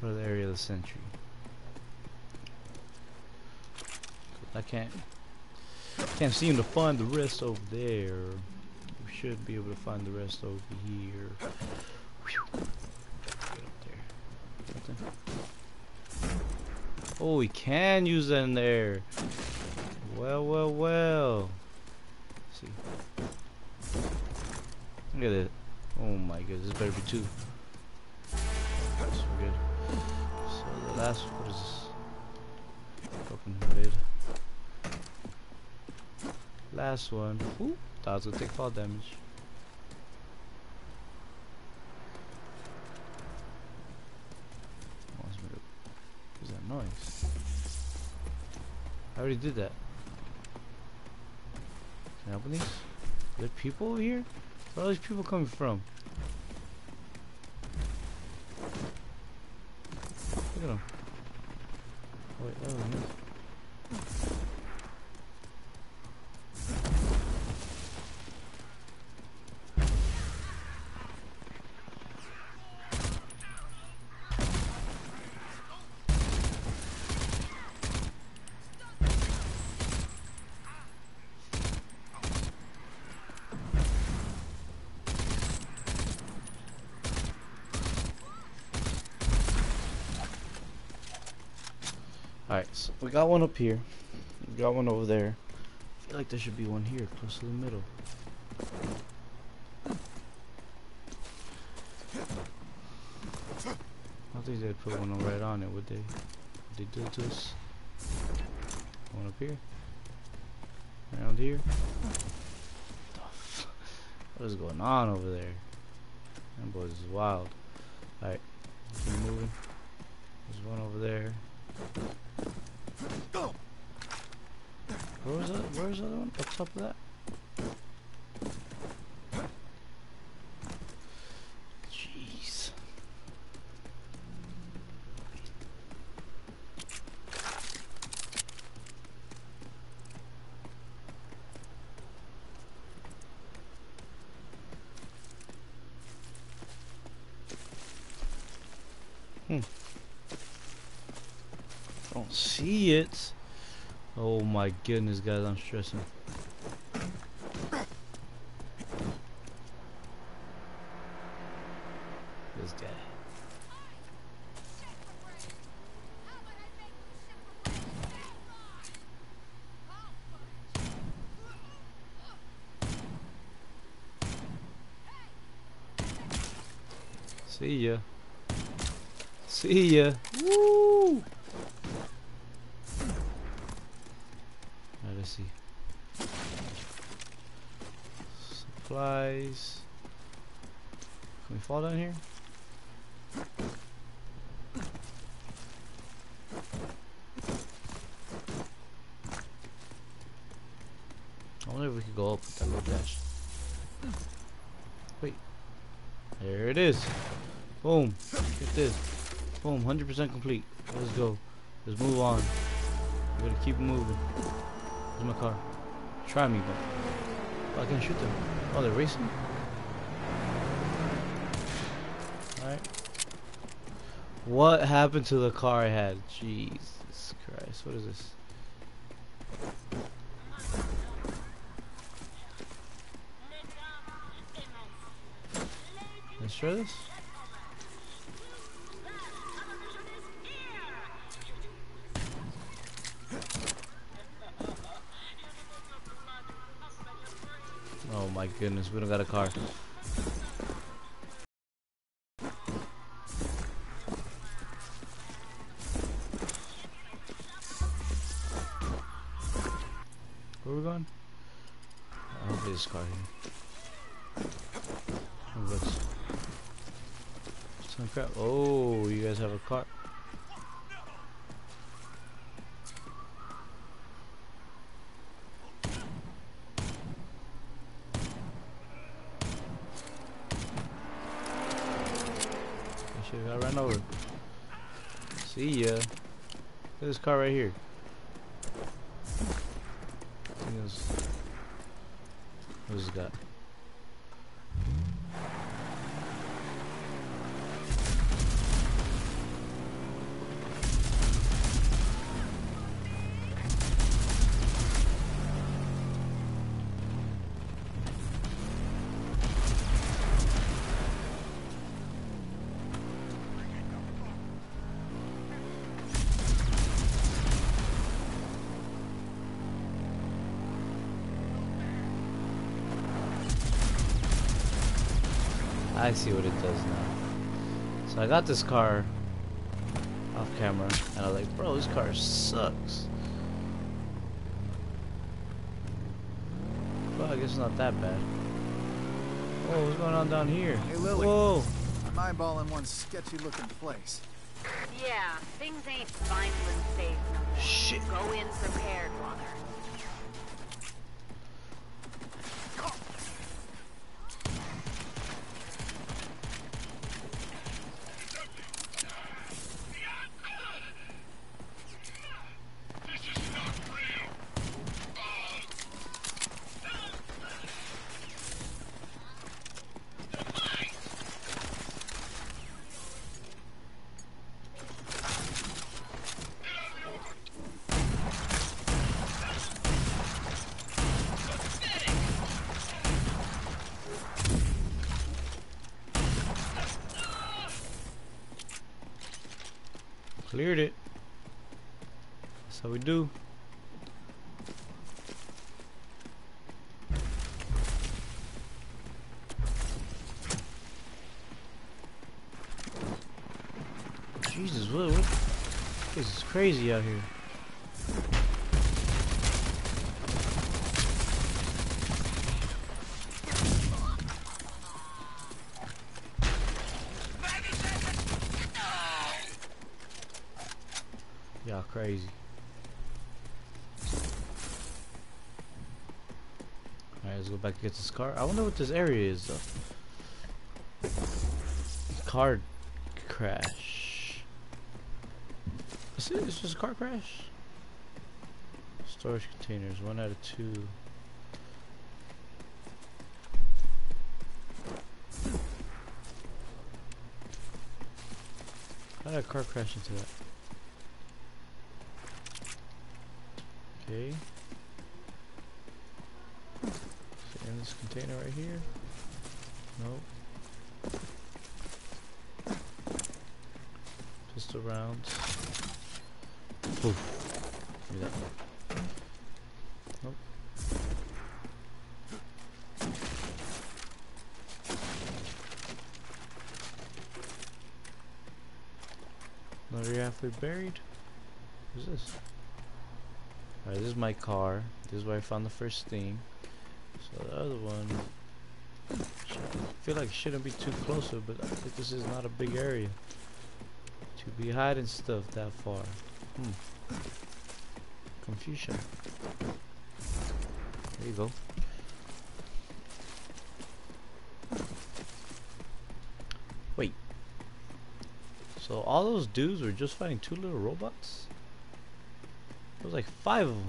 part of the area of the sentry. I can't seem to find the rest over there. We should be able to find the rest over here. Whew. Oh, we can use that in there. Well, well, well. Let's see. Look at it. Oh my goodness, this better be two. That's good. So the last one is open bid. Last one. Ooh, that's gonna take fall damage. Noise. I already did that. Can I open these? There people over here? Where are all these people coming from? Look at them. Oh, wait, oh, no. Alright, so we got one up here. We got one over there. I feel like there should be one here, close to the middle. I don't think they'd put one right on it, would they? Would they do it to us? One up here. Around here. What is going on over there? That boys is wild. Alright, keep moving. There's one over there. Where was that? Where is that one? Up top of that? Jeez. Don't see it. Oh my goodness, guys, I'm stressing. This guy. See ya. See ya. Woo! Let's see. Supplies. Can we fall down here? I wonder if we could go up with that little dash. Wait. There it is. Boom. Get this. Boom. 100% complete. Let's go. Let's move on. We're gonna keep moving. There's my car. Try me, but I can shoot them. Oh, they're racing. Alright. What happened to the car I had? Jesus Christ. What is this? Let's try this. Oh my goodness, we don't got a car. Where are we going? I hope there's a car here. Some crap. Oh, you guys have a car. I ran over. See ya. Look at this car right here. What's this got? I see what it does now. So I got this car off camera and I was like, bro, this car sucks. Well, I guess it's not that bad. Whoa, what's going on down here? Hey Lily. Whoa. I'm eyeballing one sketchy looking place. Yeah, things ain't Vineland safe no more. Shit. Go in prepared, Walker. Cleared it. That's how we do. Jesus, what? This is crazy out here. Y'all crazy. Alright, let's go back and get this card. I wonder what this area is though. Card crash. That's it? It's just a car crash? Storage containers, 1 out of 2. How did a car crash into that? Okay. Is it in this container right here? Nope. Just around. Oof. Give me that. Nope. Another halfway buried. What's this? Alright, this is my car. This is where I found the first thing. So the other one, I feel like it shouldn't be too closer, but I think this is not a big area to be hiding stuff that far. Confusion. There you go. Wait. So all those dudes were just fighting 2 little robots? There was like 5 of them.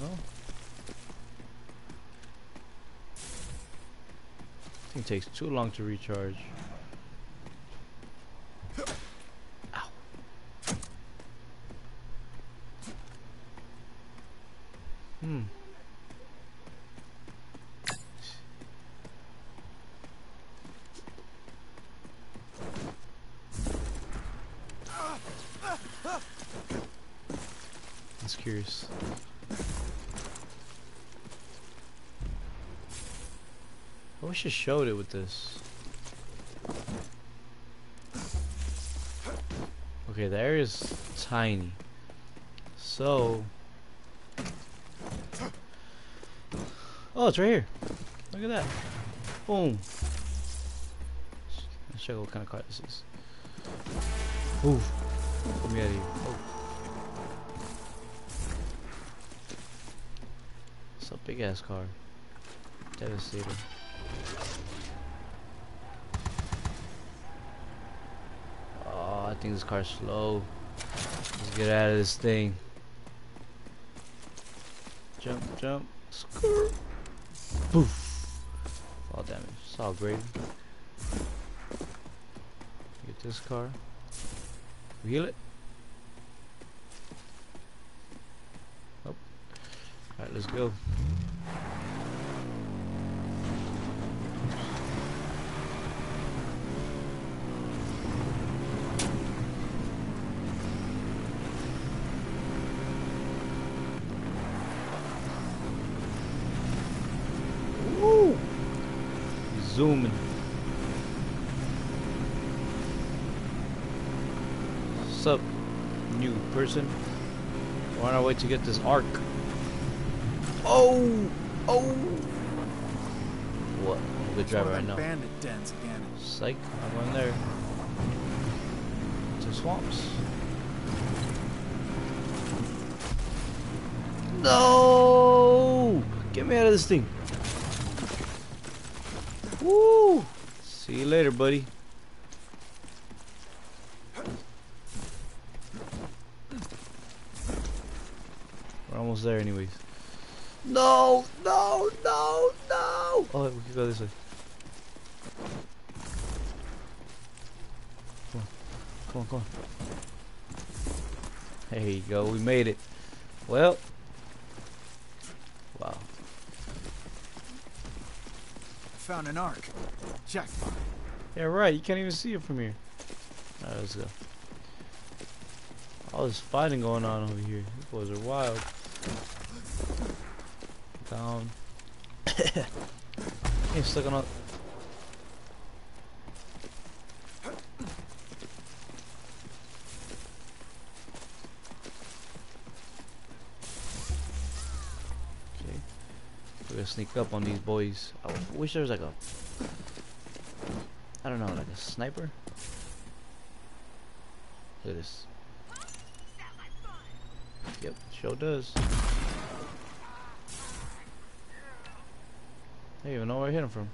No? I think it takes too long to recharge. Curious. I wish I showed it with this. Okay, the area is tiny. So, oh, it's right here. Look at that. Boom. I'll show you what kind of car this is. Ooh, let me out of here. Oh. It's a big ass car. Devastating. Oh, I think this car's slow. Let's get out of this thing. Jump, jump. Skrr. Poof. Fall damage. It's all great. Get this car. Wheel it. Alright, let's go. Woo! Zooming. What's up, new person? We're on our way to get this arc. Oh! Oh! What? I'm a good driver right now. Bandit dens again. Psych, I'm going there. To swamps. No! Get me out of this thing. Woo! See you later, buddy. We're almost there anyways. No, no, no, no! Oh, we can go this way. Come on, Come on, come on. There you go. We made it. Well. Wow. Found an arc. Jackpot. Yeah, right. You can't even see it from here. All right, let's go. All this fighting going on over here. These boys are wild. Down. He's stuck on a... sneak up on these boys. I wish there was like a, I don't know, like a sniper. Look at this. Yep, sure does. I don't even know where I hit him from.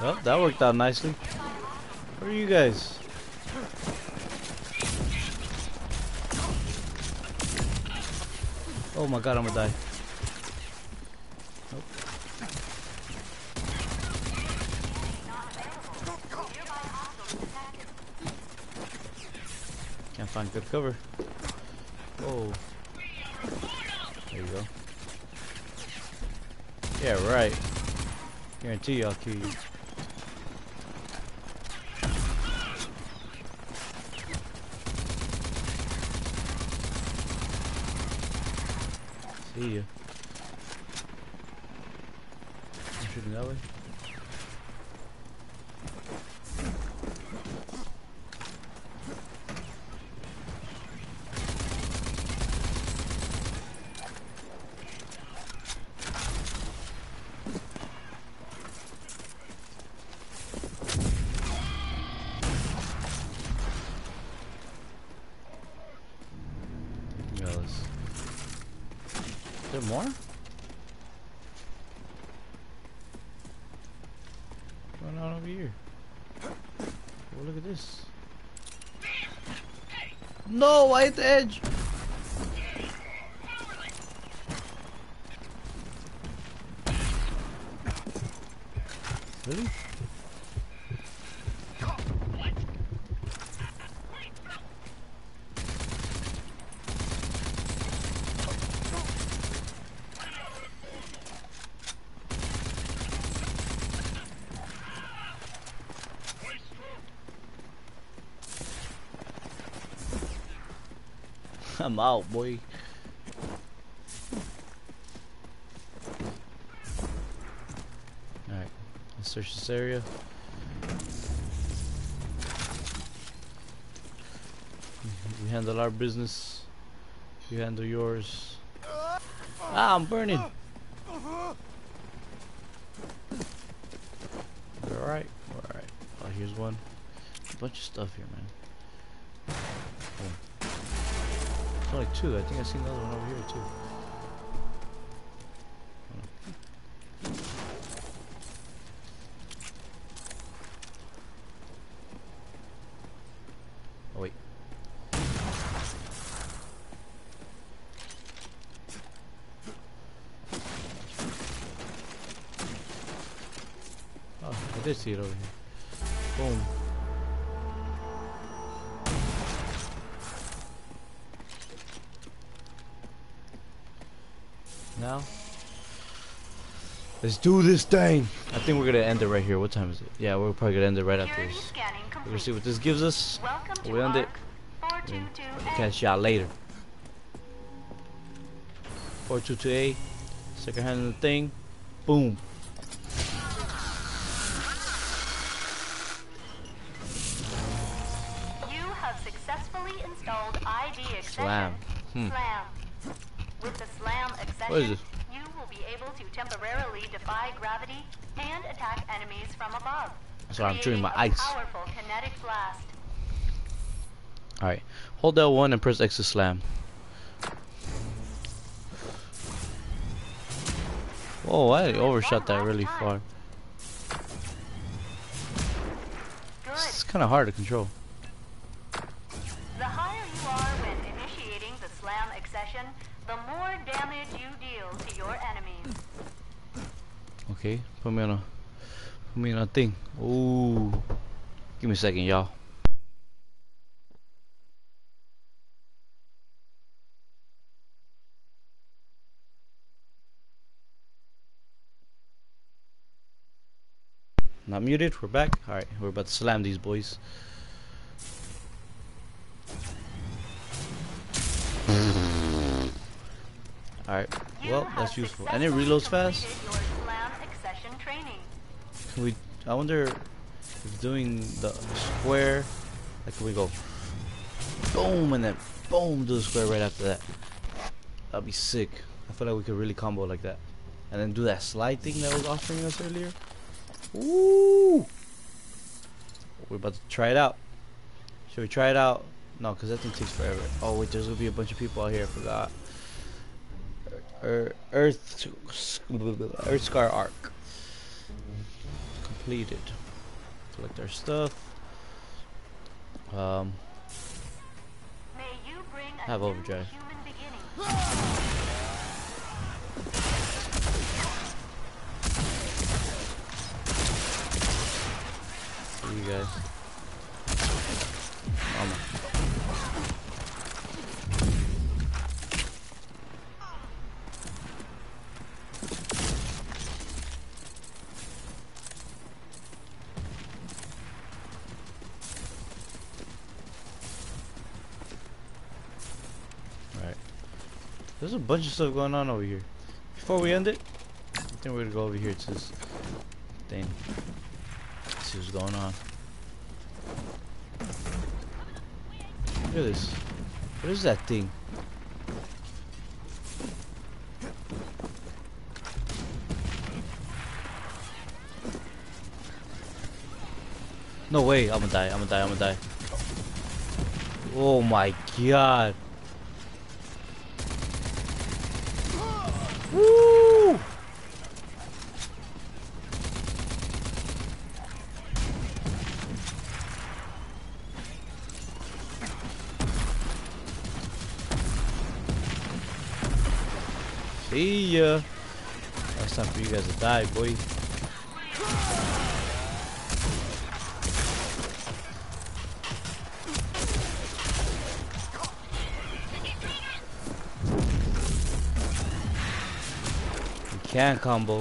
Well, that worked out nicely. Where are you guys? Oh my god, I'm gonna die. Nope. Can't find good cover. Oh. There you go. Yeah, right. Guarantee you I'll kill you. See ya. I'm shooting that way. More? What's going on over here? Oh, look at this. No, I hit the edge. Really? I'm out, boy. Alright, let's search this area. We handle our business. You handle yours. Ah, I'm burning. Alright, alright. Oh, here's one. A bunch of stuff here, man. Only two. I think I seen another one over here too. Oh wait. Oh, I did see it over here. Boom. Now, let's do this thing. I think we're gonna end it right here. What time is it? Yeah, we're probably gonna end it right after this. We're gonna see what this gives us. We end it. Catch y'all later. 4-2-2-8. Second hand of the thing. Boom. You have successfully installed ID accession. Slam. Slam. With the slam accession, you will be able to temporarily defy gravity and attack enemies from above. That's why I'm chewing my ice. Powerful kinetic blast. All right, hold L1 and press X to slam. Whoa, I overshot that really far. It's kind of hard to control. The higher you are when initiating the slam accession, the more damage you deal to your enemies. Okay, put me on a thing. Ooh, give me a second, y'all. Not muted, we're back. Alright, we're about to slam these boys. Alright, well, that's useful. And it reloads fast. I wonder if doing the square, like we go boom and then boom, do the square right after that. That'd be sick. I feel like we could really combo like that. And then do that slide thing that was offering us earlier. Ooh! We're about to try it out. Should we try it out? No, because that thing takes forever. Oh wait, there's gonna be a bunch of people out here. I forgot. Earthscar arc completed. Collect our stuff. Have overdrive. You guys. Alright. There's a bunch of stuff going on over here. Before we end it, I think we're gonna go over here to this thing. See what's going on. Look at this. What is that thing? No way, I'm gonna die. Oh my god. Woo! See ya. That's time for you guys to die, boy. You can combo.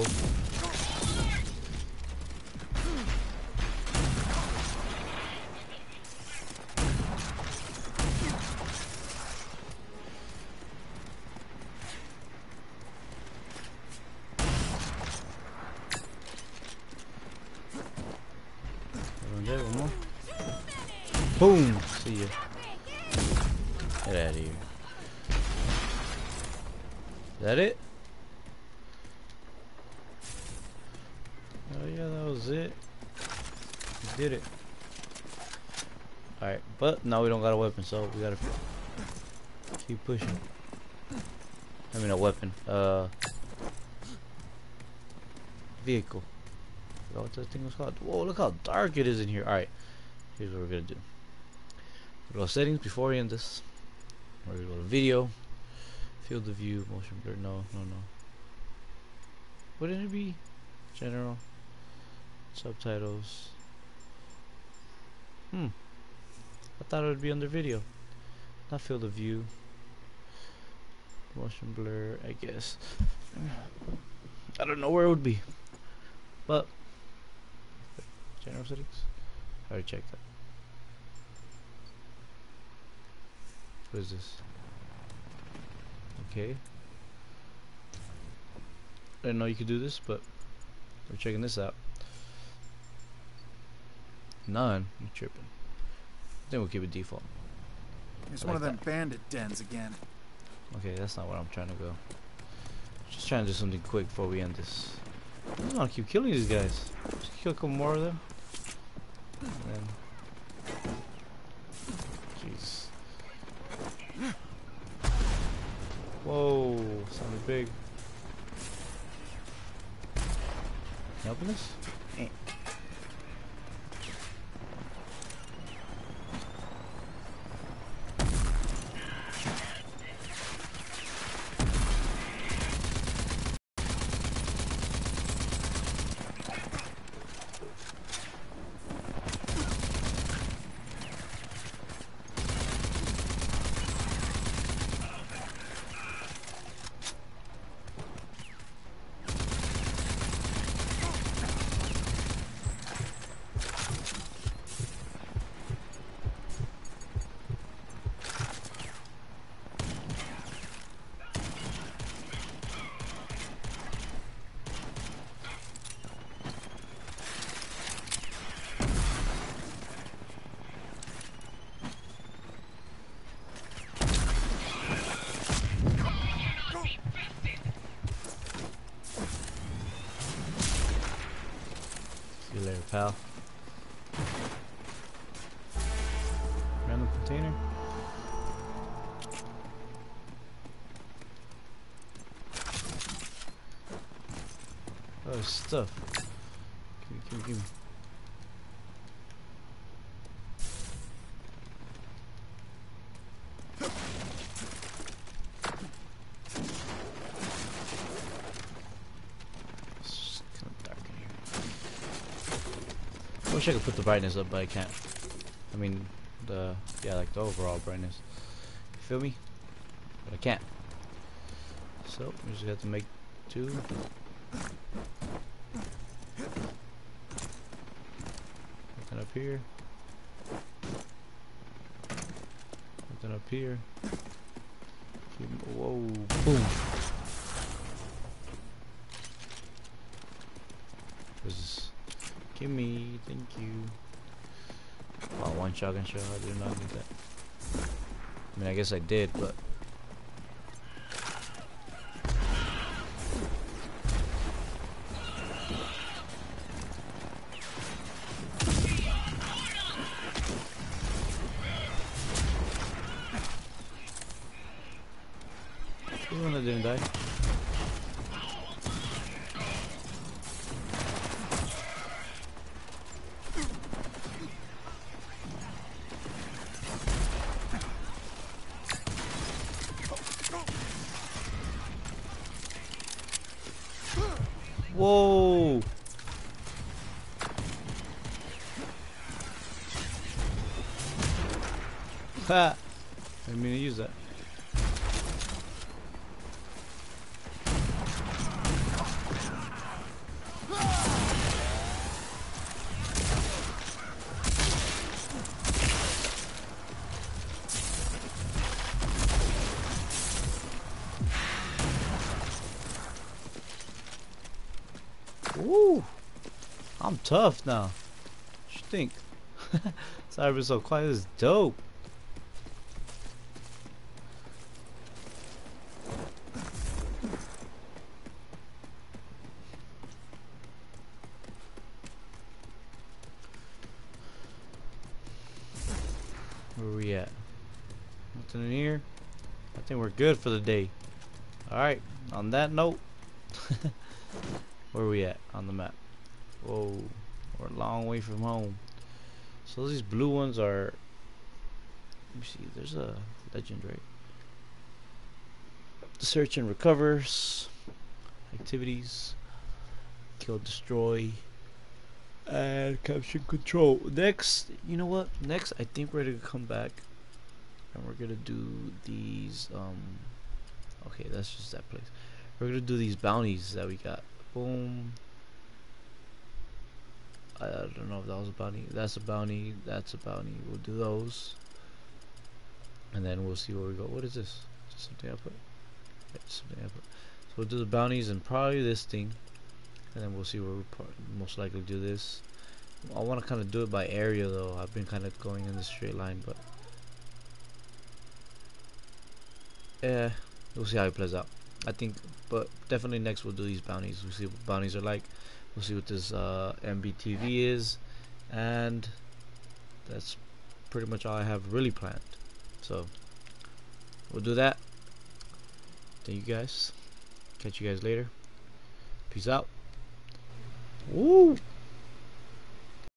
Boom! See ya. Get out of here. Is that it? Oh yeah, that was it. We did it. Alright, but now we don't got a weapon, so we gotta keep pushing. I mean a weapon. Vehicle. I forgot what that thing was called. Whoa, look how dark it is in here. Alright, here's what we're gonna do. Go settings before we end this. We're gonna go to video, field of view, motion blur. No. Wouldn't it be general subtitles? I thought it would be under video, not field of view. Motion blur, I guess. I don't know where it would be, but general settings. I already checked that. What is this? Okay. I didn't know you could do this, but we're checking this out. 9? You're tripping. Then we'll keep it default. It's one of them bandit dens again. Okay, that's not where I'm trying to go. Just trying to do something quick before we end this. I don't want to keep killing these guys. Just kill a couple more of them. And then... Jeez. Whoa, sounded big. Can you open this? Pal. Random container. Oh, stuff. Give me. I wish I could put the brightness up, but I can't. I mean, like the overall brightness. You feel me? But I can't. So we just have to make two. Nothing up here. Nothing up here. Whoa! Boom! This is. Gimme, thank you. Oh, one shotgun shell, I did not need that. I mean, I guess I did, but... The one that didn't die. Whoa! Ha! I didn't mean to use that. Woo! I'm tough now. What you think? Sorry for so quiet. This is dope. Where are we at? Nothing in here. I think we're good for the day. Alright, on that note. Where are we at on the map? Whoa, we're a long way from home. So these blue ones are... Let me see, there's a legend, right? Search and recovers. Activities. Kill, destroy. And capture control. Next, you know what? Next, I think we're gonna come back. And we're gonna do these, Okay, that's just that place. We're gonna do these bounties that we got. Boom. I don't know if that was a bounty. That's a bounty. That's a bounty. We'll do those. and then we'll see what we got. What is this? Is something I put? Yeah, something I put. So we'll do the bounties and probably this thing, and then we'll see where we most likely do this. I want to kind of do it by area though. I've been kind of going in the straight line, but yeah, we'll see how it plays out. I think, but definitely next we'll do these bounties. We'll see what bounties are like. We'll see what this MBTV is, and that's pretty much all I have really planned. So we'll do that. Thank you guys. Catch you guys later. Peace out. Woo!